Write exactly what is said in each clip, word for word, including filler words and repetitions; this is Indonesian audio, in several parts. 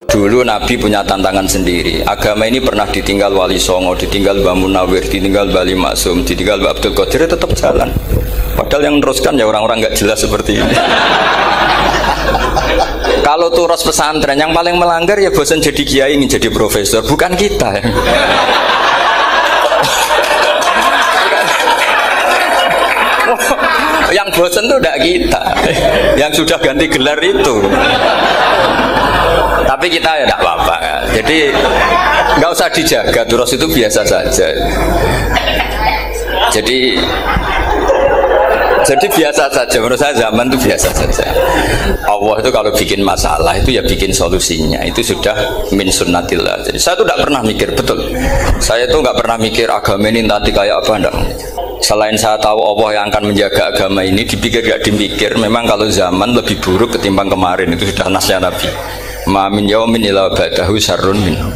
Dulu Nabi punya tantangan sendiri. Agama ini pernah ditinggal Wali Songo, ditinggal Mbah Munawir, ditinggal Bali Masum, ditinggal Mbah Abdul Qadir, tetap jalan. Padahal yang meneruskan ya orang-orang nggak jelas seperti ini. Kalau turos pesantren yang paling melanggar ya bosan jadi kiai, ingin jadi profesor, bukan kita. Ya. Yang bosan itu tidak kita, yang sudah ganti gelar itu. Tapi kita ya tidak apa-apa, jadi nggak usah dijaga, terus itu biasa saja. Jadi, jadi biasa saja. Menurut saya zaman itu biasa saja. Allah itu kalau bikin masalah itu ya bikin solusinya. Itu sudah min sunnatillah. Jadi saya itu tidak pernah mikir, betul. Saya itu nggak pernah mikir agama ini nanti kayak apa, enggak. Selain saya tahu Allah yang akan menjaga agama ini, dipikir gak dipikir, memang kalau zaman lebih buruk ketimbang kemarin, itu sudah nasnya Nabi. Ma min yaumin illa ba'dahu syarrun minhu.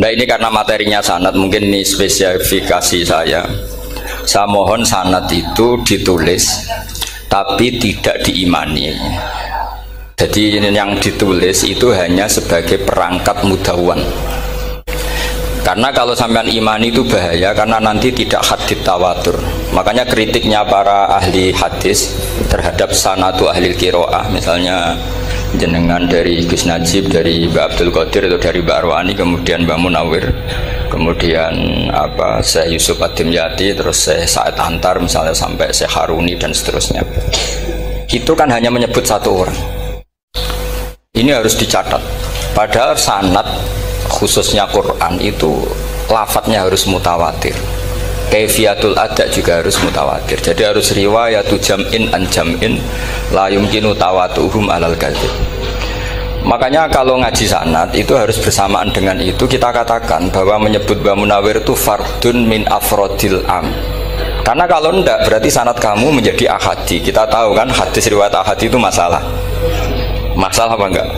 Nah ini karena materinya sanad, mungkin ini spesifikasi saya. Saya mohon sanad itu ditulis, tapi tidak diimani. Jadi yang ditulis itu hanya sebagai perangkat mudhawan. Karena kalau sampean imani itu bahaya, karena nanti tidak hadits tawatur. Makanya kritiknya para ahli hadis terhadap sanatu ahli qiraah, misalnya jenengan dari Gus Najib, dari Mbah Abdul Qadir atau dari Mbah Arwani, kemudian Mbah Munawir, kemudian apa Syekh Yusuf Adim Yati, terus Syekh Saat Antar misalnya, sampai Syekh Haruni dan seterusnya. Itu kan hanya menyebut satu orang. Ini harus dicatat. Padahal sanad khususnya Quran itu lafadznya harus mutawatir, kaifiyatul ada juga harus mutawatir. Jadi harus riwayatu jam'in an jam'in la yumkinu tawatuhum alal kadzib. Makanya kalau ngaji sanad itu harus bersamaan dengan itu kita katakan bahwa menyebut Mbah Munawir itu fardun min afrodil am. Karena kalau enggak berarti sanad kamu menjadi ahadi. Kita tahu kan hadis riwayat ahadi itu masalah. Masalah apa enggak?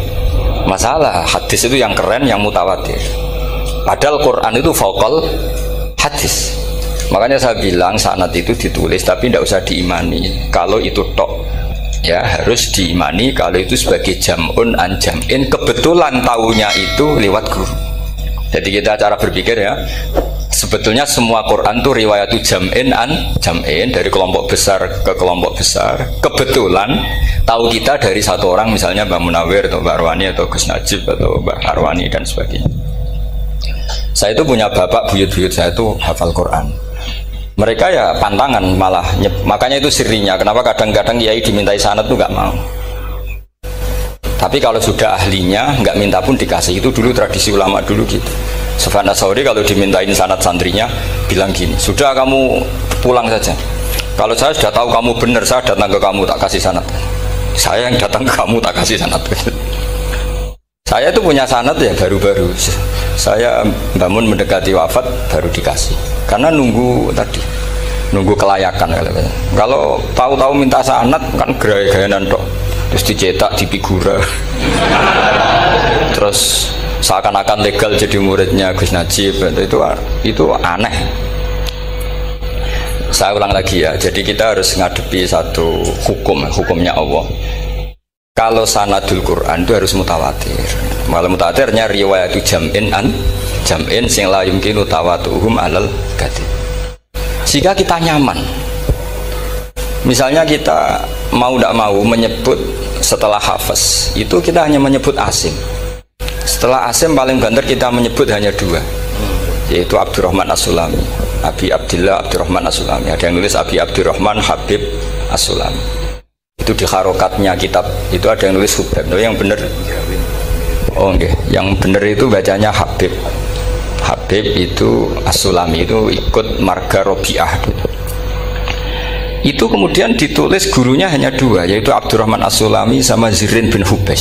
Masalah, hadis itu yang keren, yang mutawatir. Padahal Quran itu vokal hadis. Makanya saya bilang sanad itu ditulis tapi tidak usah diimani. Kalau itu tok, ya harus diimani. Kalau itu sebagai jam'un an jam'in, kebetulan taunya itu lewat guru. Jadi kita cara berpikir ya, sebetulnya semua Quran itu riwayatu jam'in an jam'in, dari kelompok besar ke kelompok besar. Kebetulan tahu kita dari satu orang, misalnya Mbah Munawir atau Mbah Arwani atau Gus Najib atau Mbah Arwani dan sebagainya. Saya itu punya bapak, buyut-buyut saya itu hafal Quran. Mereka ya pantangan malah, makanya itu sirinya. Kenapa kadang-kadang kiai dimintai sanad itu nggak mau. Tapi kalau sudah ahlinya nggak minta pun dikasih. Itu dulu tradisi ulama dulu gitu. Sufyan As-Sauri kalau dimintain sanad santrinya bilang gini, sudah kamu pulang saja. Kalau saya sudah tahu kamu benar, saya datang ke kamu tak kasih sanad. Saya yang datang ke kamu tak kasih sanad. Saya itu punya sanad ya baru-baru. Saya bangun mendekati wafat baru dikasih. Karena nunggu tadi, nunggu kelayakan. Kalau tahu-tahu minta sanad kan gaya-gayaan tok. Terus dicetak di figura. Terus seakan-akan legal jadi muridnya Gus Najib, itu itu aneh. Saya ulang lagi ya, jadi kita harus ngadepi satu hukum, hukumnya Allah. Kalau sanadul Quran itu harus mutawatir. Malah mutawatirnya riwayatu jam'in an jam'in sing la yumkinu tawatuhum alal gati. Jika kita nyaman, misalnya kita mau tidak mau menyebut setelah Hafiz, itu kita hanya menyebut Asim. Setelah Asim paling banter kita menyebut hanya dua, yaitu Abdurrahman as-Sulami, Abi Abdillah Abdurrahman as-Sulami. Ada yang nulis Abi Abdurrahman Habib as-Sulami. Itu di harokatnya kitab itu ada yang nulis Hubeb. Yang benar, oh enggak, yang benar itu bacanya Habib. Habib itu as-Sulami itu ikut marga Robiah. Itu kemudian ditulis gurunya hanya dua, yaitu Abdurrahman as-Sulami sama Zirin bin Hubeh.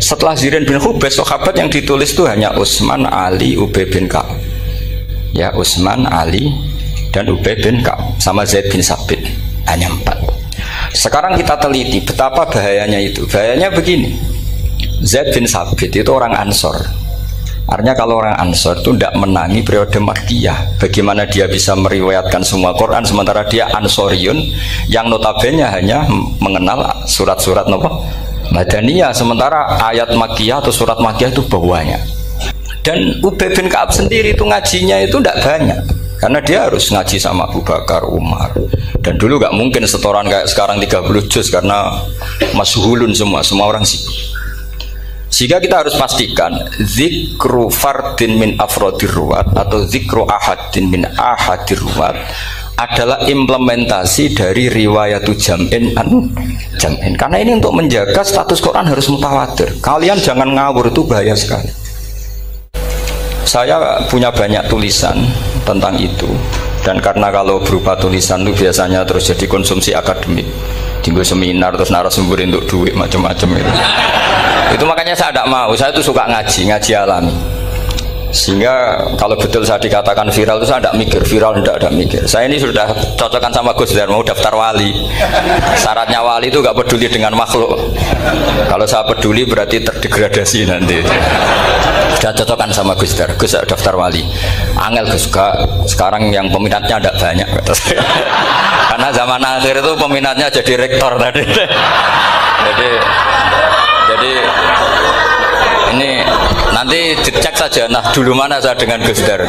Setelah Zirin bin Hubeh, sahabat yang ditulis itu hanya Usman Ali, Ubay bin Ka'ab. Ya, Usman Ali dan Ubay bin Ka'ab sama Zaid bin Tsabit, hanya empat. Sekarang kita teliti betapa bahayanya itu. Bahayanya begini, Zaid bin Tsabit itu orang Ansor. Artinya kalau orang Ansor itu tidak menangi periode Makkiyah. Bagaimana dia bisa meriwayatkan semua Quran sementara dia Ansoriun yang notabene hanya mengenal surat-surat Nabi Madaniyah, sementara ayat Makkiyah atau surat Makkiyah itu bawahnya. Dan Ubay bin Ka'ab sendiri itu ngajinya itu tidak banyak, karena dia harus ngaji sama Abu Bakar, Umar. Dan dulu nggak mungkin setoran kayak sekarang tiga puluh juz, karena mashulun semua, semua orang sih. Sehingga kita harus pastikan zikru fardin min afrodir ruwat atau zikru ahadin min ahadir ruwat adalah implementasi dari riwayatu jam'in an jam'in, karena ini untuk menjaga status Quran harus mutawatir. Kalian jangan ngawur, itu bahaya sekali. Saya punya banyak tulisan tentang itu, dan karena kalau berupa tulisan itu biasanya terus jadi konsumsi akademik, tinggal seminar terus narasumber untuk duit macam-macam itu. Itu makanya saya tidak mau. Saya itu suka ngaji, ngaji alami. Sehingga kalau betul saya dikatakan viral itu saya tidak mikir, viral tidak ada mikir. Saya ini sudah cocokkan sama Gus Dur, mau daftar wali. Syaratnya wali itu nggak peduli dengan makhluk. Kalau saya peduli berarti terdegradasi nanti. Sudah cocokkan sama Gus Dur, Gus daftar wali. Angel Gus, sekarang yang peminatnya tidak banyak. Karena zaman akhir itu peminatnya jadi rektor tadi. Jadi, jadi ini. Nanti dicek saja, nah dulu mana saya dengan Gus Dahrin.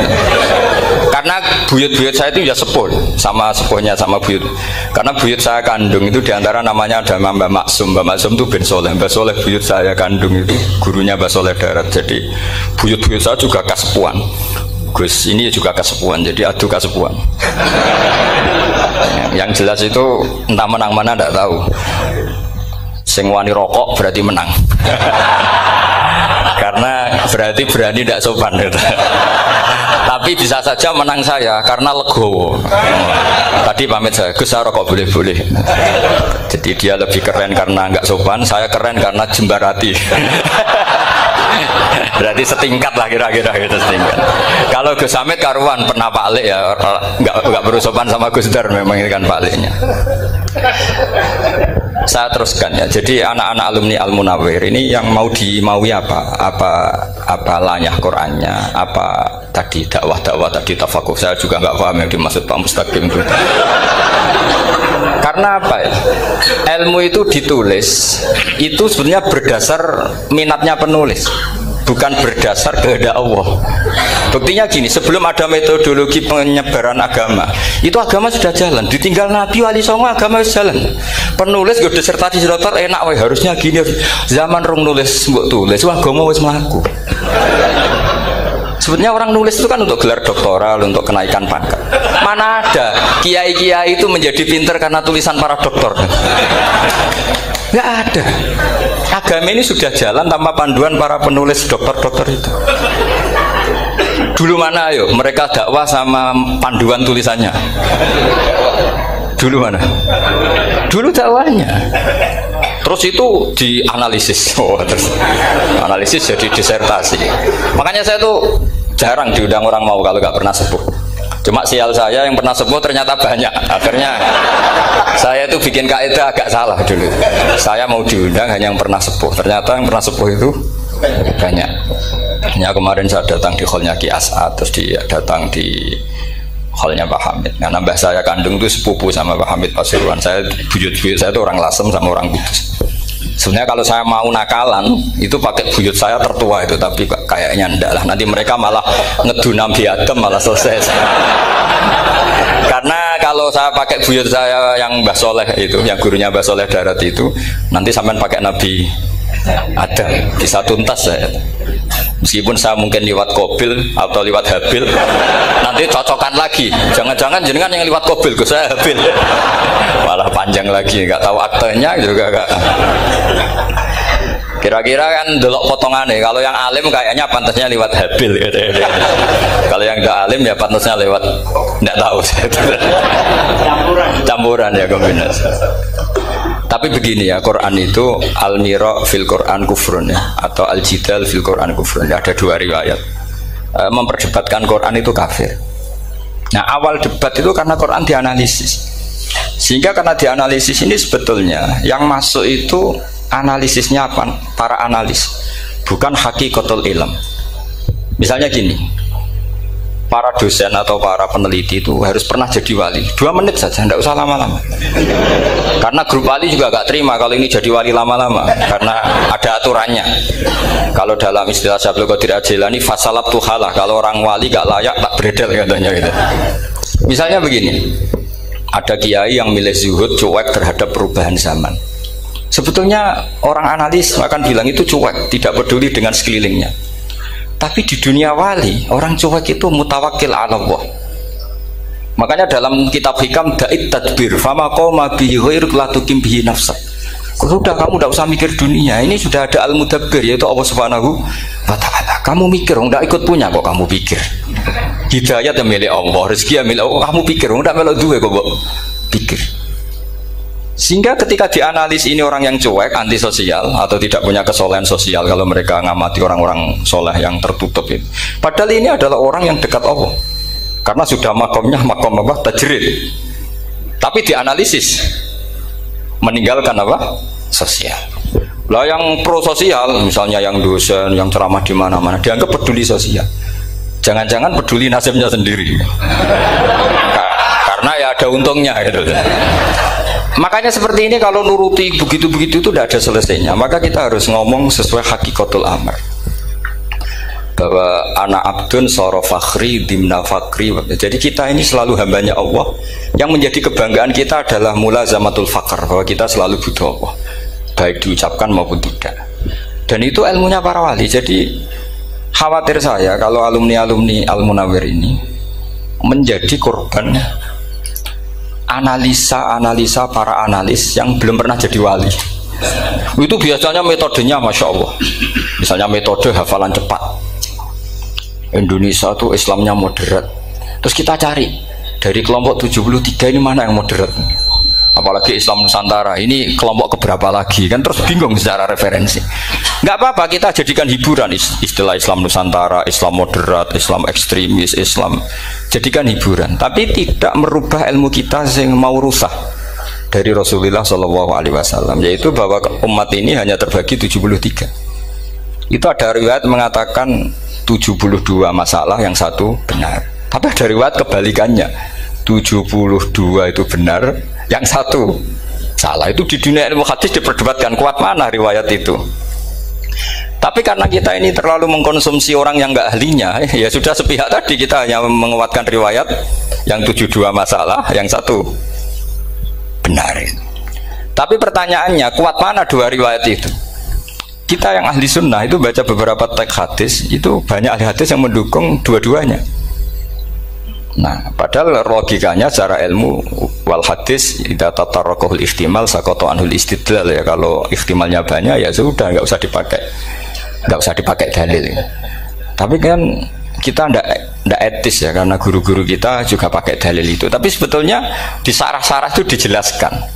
Karena buyut-buyut saya itu ya sepuh, sama sepuhnya sama buyut. Karena buyut saya kandung itu diantara namanya ada Mbah Maksum. Mbah Maksum itu bin Sholeh, Mbah Sholeh buyut saya kandung itu gurunya Mbah Sholeh Darat. Jadi buyut-buyut saya juga kasepuan. Gus ini juga kasepuan, jadi adu kasepuan. Yang jelas itu entah menang mana tidak tahu. Sing wani rokok berarti menang. Karena berarti berani tidak sopan gitu. Tapi bisa saja menang saya karena legowo. Tadi pamit saya, Gus saya rokok boleh-boleh. Jadi dia lebih keren karena nggak sopan, saya keren karena jembarati. Berarti setingkat lah kira-kira gitu, setingkat. Kalau Gus Hamid karuan pernah Pak Ali ya, nggak nggak perlu sopan sama Gus Dur memang ini kan Pak Alinya. Saya teruskan ya. Jadi anak-anak alumni Al-Munawwir ini yang mau dimaui apa? Apa apa lanyah Qur'annya? Apa tadi dakwah-dakwah tadi tafakuh? Saya juga nggak paham yang dimaksud Pak Mustaqim itu. Karena apa ya? Ilmu itu ditulis itu sebenarnya berdasar minatnya penulis, bukan berdasar kehendak Allah. Buktinya gini, sebelum ada metodologi penyebaran agama, itu agama sudah jalan. Ditinggal Nabi Wali Songo agama sudah jalan. Penulis gede serta disertor enak, weh harusnya gini. Zaman rong nulis mbok tulis, wah agama wis mlaku. Sebenarnya orang nulis itu kan untuk gelar doktoral, untuk kenaikan pangkat. Mana ada kiai-kiai itu menjadi pinter karena tulisan para doktor? Nggak ada. Agama ini sudah jalan tanpa panduan para penulis dokter-dokter itu. Dulu mana ayo mereka dakwah sama panduan tulisannya? Dulu mana? Dulu dakwahnya. Terus itu dianalisis, oh, terus analisis jadi disertasi. Makanya saya tuh jarang diundang orang mau kalau nggak pernah sepuh. Cuma sial saya yang pernah sepuh ternyata banyak. Akhirnya saya itu bikin kaidah agak salah dulu. Saya mau diundang hanya yang pernah sepuh. Ternyata yang pernah sepuh itu banyak. Hanya kemarin saya datang di hallnya Ki As'ad, terus dia datang di halnya Pak Hamid. Karena mbah saya kandung itu sepupu sama Pak Hamid Pasuruan. Saya buyut-buyut saya itu orang Lasem sama orang Kudus. Sebenarnya kalau saya mau nakalan itu pakai buyut saya tertua itu, tapi kayaknya enggak lah. Nanti mereka malah ngedunam biadem malah selesai. Karena kalau saya pakai buyut saya yang Mbah Sholeh itu, yang gurunya Mbah Sholeh Darat itu, nanti sampean pakai Nabi Adam bisa tuntas saya. Meskipun saya mungkin lewat Kobil atau lewat Habil, nanti cocokan lagi. Jangan-jangan jenengan yang lewat Kobil, Gus saya Habil. Malah panjang lagi, nggak tahu aktenya juga nggak. Kira-kira kan delok potongannya. Kalau yang alim kayaknya pantasnya lewat Habil. Gitu, gitu. Kalau yang nggak alim ya pantasnya lewat nggak tahu. Gitu. Campuran. Campuran ya kombinasi. Tapi begini ya, Quran itu al-mira fil Quran kufrun ya, atau al-jidal fil Quran kufrun ya. Ada dua riwayat e, memperdebatkan Quran itu kafir. Nah awal debat itu karena Quran dianalisis, sehingga karena dianalisis ini sebetulnya yang masuk itu analisisnya apa? Para analis, bukan hakikatul ilm. Misalnya gini, para dosen atau para peneliti itu harus pernah jadi wali. Dua menit saja, tidak usah lama-lama. Karena grup wali juga gak terima kalau ini jadi wali lama-lama, karena ada aturannya. Kalau dalam istilah Syekh Abdul Qadir Ajelani, fasalab tuhalah, kalau orang wali gak layak tak beredel katanya gitu. Misalnya begini, ada kiai yang milih zuhud, cuek terhadap perubahan zaman. Sebetulnya orang analis akan bilang itu cuek, tidak peduli dengan sekelilingnya. Tapi di dunia wali, orang cuek itu mutawakil ala Allah. Makanya dalam kitab hikam da'id tadbir, fama qoma bihi ghairuk la tukim bihi nafsak. Sudah, kamu tidak usah mikir dunia, ini sudah ada al-mudabbir, yaitu Allah subhanahu wa ta'ala. Kamu mikir, tidak ikut punya kok kamu pikir. Hidayat yang milik Allah, rezeki yang milik Allah, kamu pikir, tidak milik duwe kok pikir. Sehingga ketika dianalis ini orang yang cuek, antisosial atau tidak punya kesolehan sosial kalau mereka ngamati orang-orang soleh yang tertutup itu. Padahal ini adalah orang yang dekat Allah, karena sudah makomnya makom apa? Tajrid. Tapi dianalisis meninggalkan apa? Sosial. Lah yang pro sosial, misalnya yang dosen, yang ceramah di mana-mana, dianggap peduli sosial. Jangan-jangan peduli nasibnya sendiri. Karena ya ada untungnya gitu. Makanya seperti ini kalau nuruti begitu-begitu itu tidak ada selesainya. Maka kita harus ngomong sesuai hakikatul amr, bahwa anak abdun soro fakhri dimna fakhri. Jadi kita ini selalu hambanya Allah. Yang menjadi kebanggaan kita adalah mulazamatul fakr, bahwa kita selalu butuh Allah, baik diucapkan maupun tidak. Dan itu ilmunya para wali. Jadi khawatir saya kalau alumni-alumni Al-Munawwir ini menjadi korban analisa-analisa para analis yang belum pernah jadi wali. Itu biasanya metodenya Masya Allah. Misalnya metode hafalan cepat, Indonesia itu Islamnya moderat. Terus kita cari dari kelompok tujuh puluh tiga ini mana yang moderat, apalagi Islam Nusantara ini kelompok keberapa lagi kan, terus bingung secara referensi. Nggak apa-apa, kita jadikan hiburan istilah Islam Nusantara, Islam moderat, Islam ekstremis, Islam, jadikan hiburan, tapi tidak merubah ilmu kita yang mau rusak dari Rasulullah Shallallahu Alaihi Wasallam, yaitu bahwa umat ini hanya terbagi tujuh puluh tiga. Itu ada riwayat mengatakan tujuh puluh dua masalah yang satu benar, tapi ada riwayat kebalikannya, tujuh puluh dua itu benar, yang satu salah. Itu di dunia ilmu hadis diperdebatkan kuat mana riwayat itu. Tapi karena kita ini terlalu mengkonsumsi orang yang nggak ahlinya, ya sudah sepihak tadi, kita hanya menguatkan riwayat yang tujuh puluh dua masalah, yang satu benar. Tapi pertanyaannya, kuat mana dua riwayat itu? Kita yang ahli sunnah itu baca beberapa teks hadis, itu banyak ahli hadis yang mendukung dua-duanya. Nah, padahal logikanya secara ilmu wal hadis idza tatarraqul ihtimal saqata anhul istidlal, ya kalau ihtimalnya banyak ya sudah enggak usah dipakai. Enggak usah dipakai dalil. Tapi kan kita enggak enggak etis ya, karena guru-guru kita juga pakai dalil itu. Tapi sebetulnya di sarah-sarah itu dijelaskan.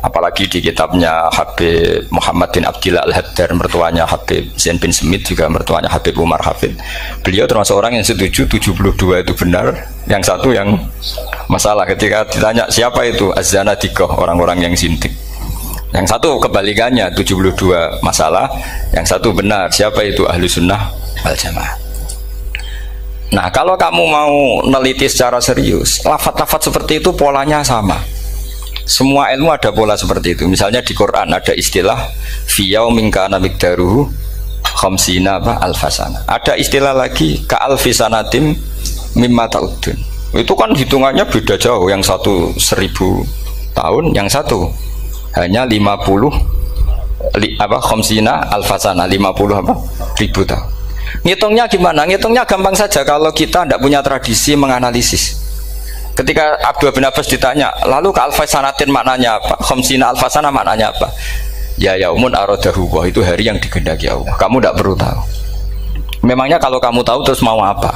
Apalagi di kitabnya Habib Muhammad bin Abdillah Al-Haddar, mertuanya Habib Zain bin Smith, juga mertuanya Habib Umar Hafid. Beliau termasuk orang yang setuju tujuh puluh dua itu benar, yang satu yang masalah. Ketika ditanya siapa itu, az-zanadiqah, orang-orang yang sindik. Yang satu kebalikannya, tujuh puluh dua masalah, yang satu benar. Siapa itu? Ahlu sunnah wal jamaah. Nah, kalau kamu mau neliti secara serius, lafat-lafat seperti itu polanya sama. Semua ilmu ada pola seperti itu. Misalnya di Quran ada istilah fiyau mingkana mikdaruhu khamsina alfasana. Ada istilah lagi ka'alfisanatim mimma ta'udun. Itu kan hitungannya beda jauh. Yang satu seribu tahun, yang satu hanya lima puluh li, apa khamsina alfasana, lima puluh apa ribu tahun. Ngitungnya gimana? Ngitungnya gampang saja kalau kita tidak punya tradisi menganalisis. Ketika Abdullah bin Abbas ditanya, lalu ke alfasanatin maknanya apa? Khamsina alfasana maknanya apa? Ya yaumun aradahu wa, itu hari yang dikehendaki Allah. Kamu tidak perlu tahu. Memangnya kalau kamu tahu terus mau apa?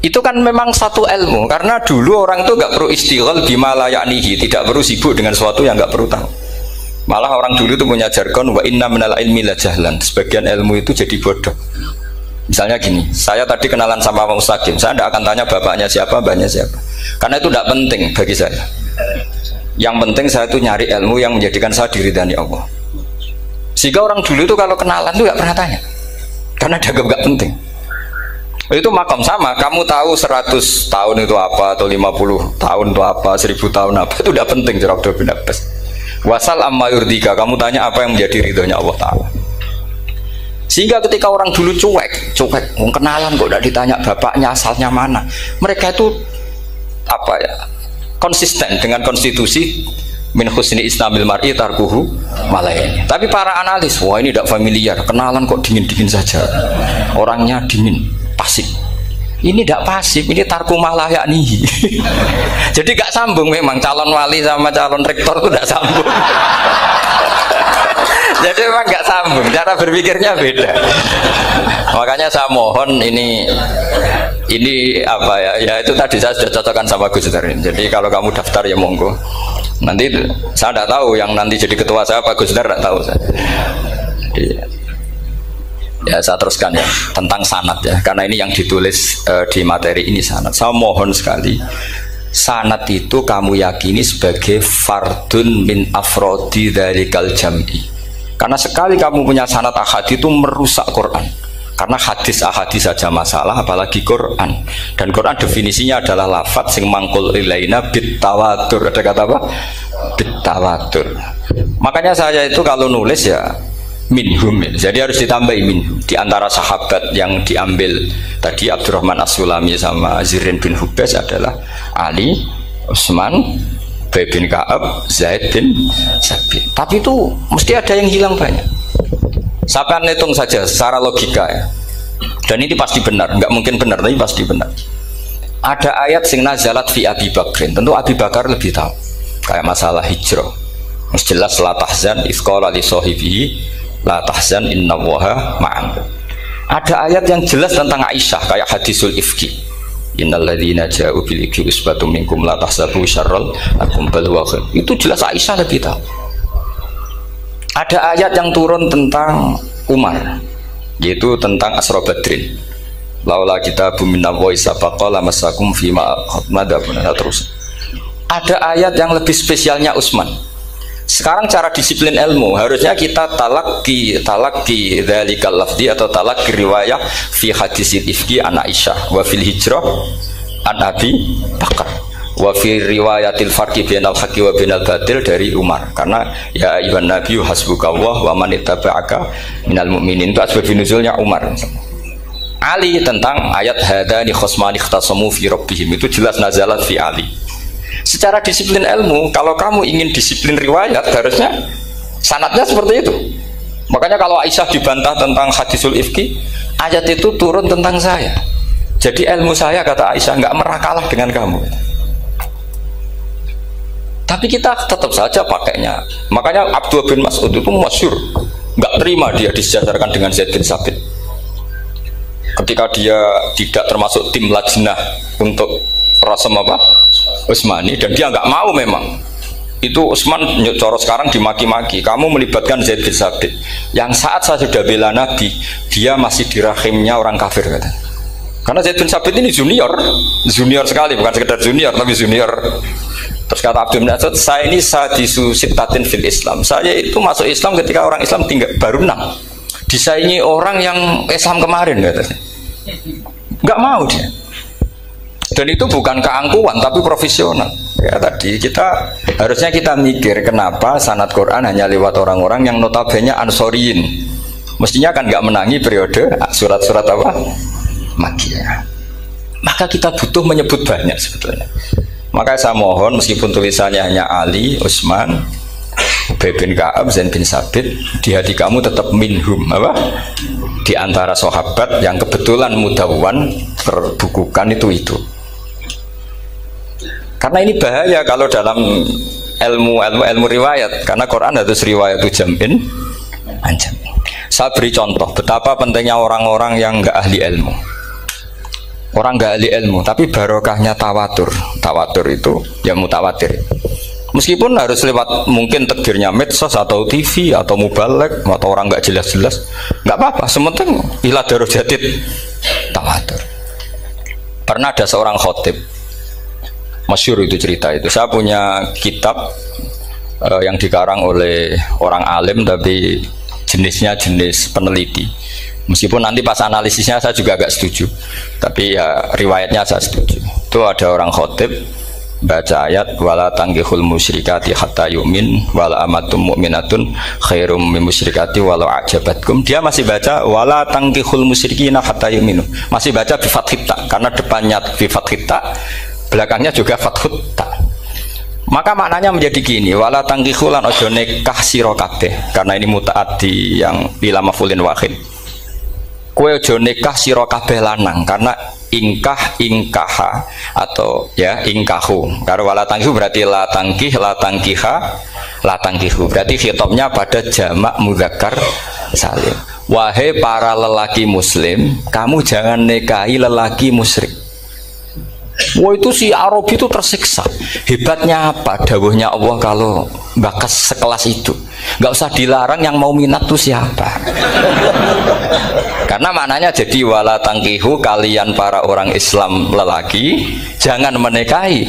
Itu kan memang satu ilmu, karena dulu orang itu nggak perlu istighal bima la ya'nihi, tidak perlu sibuk dengan sesuatu yang nggak perlu tahu. Malah orang dulu itu punya jargon wa inna minal ilmi la jahlan. Sebagian ilmu itu jadi bodoh. Misalnya gini, saya tadi kenalan sama Pak Mustaqim, saya tidak akan tanya bapaknya siapa, mbaknya siapa, karena itu tidak penting bagi saya. Yang penting saya itu nyari ilmu yang menjadikan saya diridani Allah. Sehingga orang dulu itu kalau kenalan itu nggak pernah tanya. karena dianggap gak penting. Itu makam sama, kamu tahu seratus tahun itu apa, atau lima puluh tahun itu apa, seribu tahun apa, itu udah penting. Abdul bin Abbas, wasal amma yurdika, kamu tanya apa yang menjadi ridhonya Allah Ta'ala. Sehingga ketika orang dulu cuek, cuek, kenalan kok udah ditanya bapaknya asalnya mana, mereka itu apa ya, konsisten dengan konstitusi min husni islamil mar'i tarkuhu malaikatnya. Tapi para analis, wah ini tidak familiar, kenalan kok dingin-dingin saja, orangnya dingin, pasif. Ini tidak pasif, ini tarku malayak nih. Jadi gak sambung, memang calon wali sama calon rektor itu tidak sambung. Jadi memang gak sambung, cara berpikirnya beda. Makanya saya mohon ini, ini apa ya, ya itu tadi saya sudah cocokkan sama Gus Dahrin. Jadi kalau kamu daftar ya monggo. Nanti saya tidak tahu yang nanti jadi ketua saya Pak Gus Dur, tidak tahu saya. Jadi, ya saya teruskan ya tentang sanad ya, karena ini yang ditulis uh, di materi ini sanad. Saya mohon sekali, sanad itu kamu yakini sebagai fardun min afrodi dari kaljami. Karena sekali kamu punya sanad ahad itu merusak Quran. Karena hadis ahadis saja masalah, apalagi Quran. Dan Quran definisinya adalah lafadz sing mangkul ilaina bitawatur. Ada kata apa? Bitawatur. Makanya saya itu kalau nulis ya minhum. Jadi harus ditambah minhum. Di antara sahabat yang diambil tadi Abdurrahman as-Sulami sama Zirin bin Hubeh adalah Ali, Usman, Ubay bin Ka'ab, Zaid bin Tsabit. Tapi itu mesti ada yang hilang banyak. Saya akan hitung saja secara logika ya. Dan ini pasti benar, nggak mungkin benar, tapi pasti benar. Ada ayat sing nazalat fi Abi Bakrin, tentu Abi Bakar lebih tahu. Kayak masalah hijrah, mas jelas la tahzan idz qala li sahibihi la tahzan innallaha ma'ana. Ada ayat yang jelas tentang Aisyah, kayak hadisul ifki. Innal ladzina ja'u bil ifki usbatun minkum la tahsabu syarral lakum bal huwa khair. Itu jelas Aisyah lebih tahu. Ada ayat yang turun tentang Umar, yaitu tentang Asra Badrin. Laula kitabum minallahi sabaqa lamassakum fima akhadnadakum. Terus ada ayat yang lebih spesialnya Utsman. Sekarang cara disiplin ilmu harusnya kita talaqi talaqi dzalikal lafzi atau talaqi riwayah fi hadisil ifki an Aisyah wa fil hijrah an Abi Bakar. Wa fi riwayatil farqi bainal haqqi wa bainal batil dari Umar, karena ya ayyuhan nabiyyu hasbukallah wa man ittaba'aka minal mu'minin itu asbab nuzulnya Umar. Ali tentang ayat hadani khosmani ikhtasamu fi rabbihim itu jelas nazalat fi Ali. Secara disiplin ilmu, kalau kamu ingin disiplin riwayat harusnya sanadnya seperti itu. Makanya kalau Aisyah dibantah tentang hadisul ifki, ayat itu turun tentang saya. Jadi ilmu saya, kata Aisyah, enggak merakalah dengan kamu. Tapi kita tetap saja pakainya. Makanya Abdul bin Mas'ud itu masyhur, nggak terima dia disejajarkan dengan Zaid bin Tsabit. Ketika dia tidak termasuk tim lajnah untuk rasam apa Utsmani, dan dia nggak mau memang. Itu Utsman coro sekarang dimaki-maki. Kamu melibatkan Zaid bin Tsabit. Yang saat saya sudah bela Nabi, dia masih di rahimnya orang kafir katanya. Karena Zaid bin Tsabit ini junior, junior sekali, bukan sekedar junior tapi junior. Terus kata Abdul Nasud, saya ini saya disusitatin fil Islam. Saya itu masuk Islam ketika orang Islam tinggal baru enam. Disaingi orang yang Islam kemarin katanya. Enggak mau dia. Dan itu bukan keangkuhan tapi profesional. Ya tadi kita harusnya kita mikir kenapa sanad Quran hanya lewat orang-orang yang notabene ansoriin. Mestinya kan enggak menangi periode surat-surat apa? Makkiyah. Maka kita butuh menyebut banyak sebetulnya. Maka saya mohon meskipun tulisannya hanya Ali, Utsman, Ubay bin Ka'ab, Zaid bin Tsabit, di hati kamu tetap minhum apa? Di antara sahabat yang kebetulan mudawwan terbukukan itu itu. Karena ini bahaya kalau dalam ilmu ilmu ilmu riwayat, karena Quran harus riwayat jamin anjam. Saya beri contoh betapa pentingnya orang-orang yang nggak ahli ilmu. Orang nggak ahli ilmu, tapi barokahnya tawatur. Tawatur itu ya mutawatir. Meskipun harus lewat mungkin tegirnya medsos atau T V atau mubalek atau orang nggak jelas-jelas, nggak apa-apa. Sementing ilah darujatid tawatur. Pernah ada seorang khotib, masyhur itu cerita itu. Saya punya kitab eh, yang dikarang oleh orang alim tapi jenisnya jenis peneliti. Meskipun nanti pas analisisnya saya juga agak setuju, tapi ya riwayatnya saya setuju. Itu ada orang khotib baca ayat wala tanggihul musyrikati hatta yu'min wala amatum mu'minatun khairum min musyrikati walau ajabatkum. Dia masih baca wala tanggihul musyrikina hatta yu'minu. Masih baca bi fathita karena depannya bi fathita, belakangnya juga fathutta. Maka maknanya menjadi gini, wala tanggihul lan ojo nikah sira kabeh, karena ini mutaaddi yang bila mafulin wahid. Kue ojo nikah sira kabeh lanang, karena ingkah ingkaha atau ya ingkahu. Karena wala tangkihu berarti la tangkih, la tangkiha, la tangkihu. Berarti khitabnya pada jamak mudzakkar salim. Wahai para lelaki muslim, kamu jangan nikahi lelaki musyrik. Wah itu si Arabi itu tersiksa. Hebatnya apa? Dawuhnya Allah kalau bakas sekelas itu, nggak usah dilarang, yang mau minat tuh siapa? Karena maknanya jadi wala tangkihu, kalian para orang Islam lelaki jangan menikahi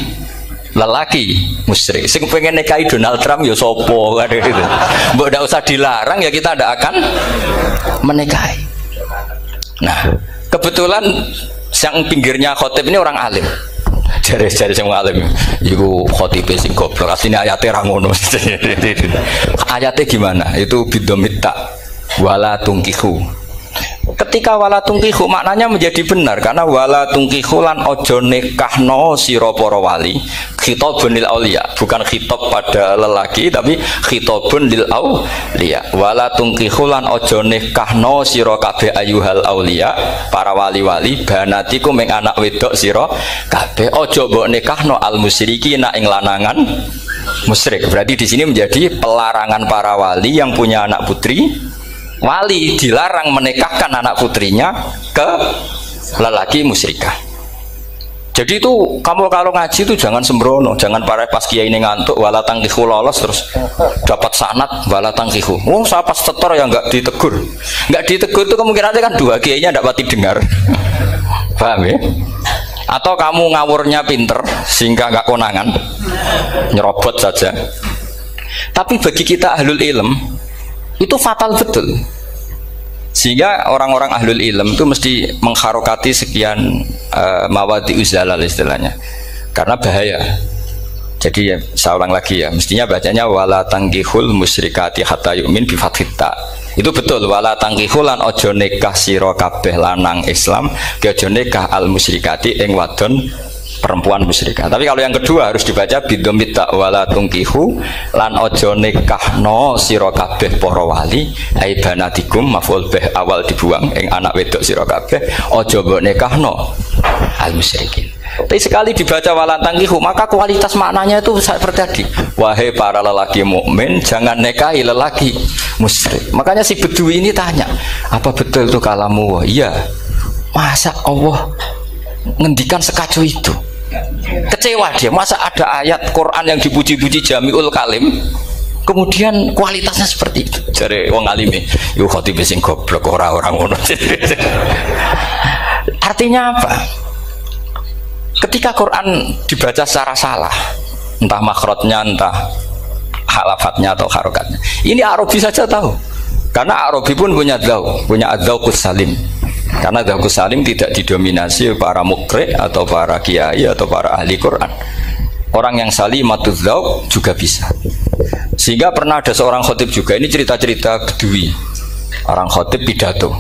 lelaki musyrik. Sing pengen nikahi Donald Trump ya sopo, kan gitu. Mbok ndak usah dilarang ya kita ndak akan menikahi. Nah, kebetulan yang pinggirnya khotib ini orang alim. Jare-jare sing alim iku khotibe sing goblok. Asline ayate ra ngono. Ayate gimana? Itu bidomita wala tungkihu. Ketika wala tungkihu maknanya menjadi benar, karena wala tungkihu lan ojo nikahno sira para wali, khitabun lil auliya, bukan khitab pada lelaki tapi khitabun lil auliya. Wala tungkihu lan ojo nikahno sira kabeh ayuhal auliya, para wali-wali, banatiku ming anak wedok sira kabeh, ojo mbok nikahno al musyriki nak ing lanangan musyrik. Berarti di sini menjadi pelarangan para wali yang punya anak putri. Wali dilarang menikahkan anak putrinya ke lelaki musyrikah. Jadi itu kamu kalau ngaji itu jangan sembrono, jangan para pas kiai ini ngantuk wala tangkihu lolos terus dapat sanad wala tangkihu. Oh saya pas setor ya nggak ditegur, nggak ditegur itu kemungkinan kan dua kiainya ndak pati dengar, paham ya? Atau kamu ngawurnya pinter sehingga nggak konangan, nyerobot saja. Tapi bagi kita ahlul ilm itu fatal betul, sehingga orang-orang ahlul ilm itu mesti mengharokati sekian uh, mawadi uzalal istilahnya, karena bahaya. Jadi ya, saya ulang lagi ya, mestinya bacanya wala tangkihul musyrikati hatta yu'min bi fathita. Itu betul, wala tangkihul lan ojo nikah sira kabeh lanang Islam ke ojo nikah al musyrikati ing wadon perempuan musyrikah. Tapi kalau yang kedua harus dibaca bidomit wala tungkihu lan ojo nikahno sira kabeh para wali aibanatikum maful bih awal dibuang ing anak wedok sira kabeh ojo mbok nikahno al musyrikin. Tapi sekali dibaca wala tangkihu maka kualitas maknanya itu seperti tadi. Wahai para lelaki mukmin jangan nikahi lelaki musyrik. Makanya si Bedui ini tanya, apa betul tuh kalamu? Iya. Masa Allah ngendikan sekacau itu? Kecewa dia, masa ada ayat Quran yang dipuji-puji Jami'ul Kalim kemudian kualitasnya seperti itu. Jare wong alime, yo khotibe sing goblok ora orang ngono. Artinya apa? Ketika Quran dibaca secara salah, entah makhrajnya, entah halafatnya atau harokatnya. Ini Arabi saja tahu. Karena Arabi pun punya dzauq, punya adzauqus salim. Karena dzauqus salim tidak didominasi para mukri atau para kiai atau para ahli Quran. Orang yang salimatul dzauq juga bisa. Sehingga pernah ada seorang khotib juga, ini cerita-cerita Bedui. Orang khotib pidato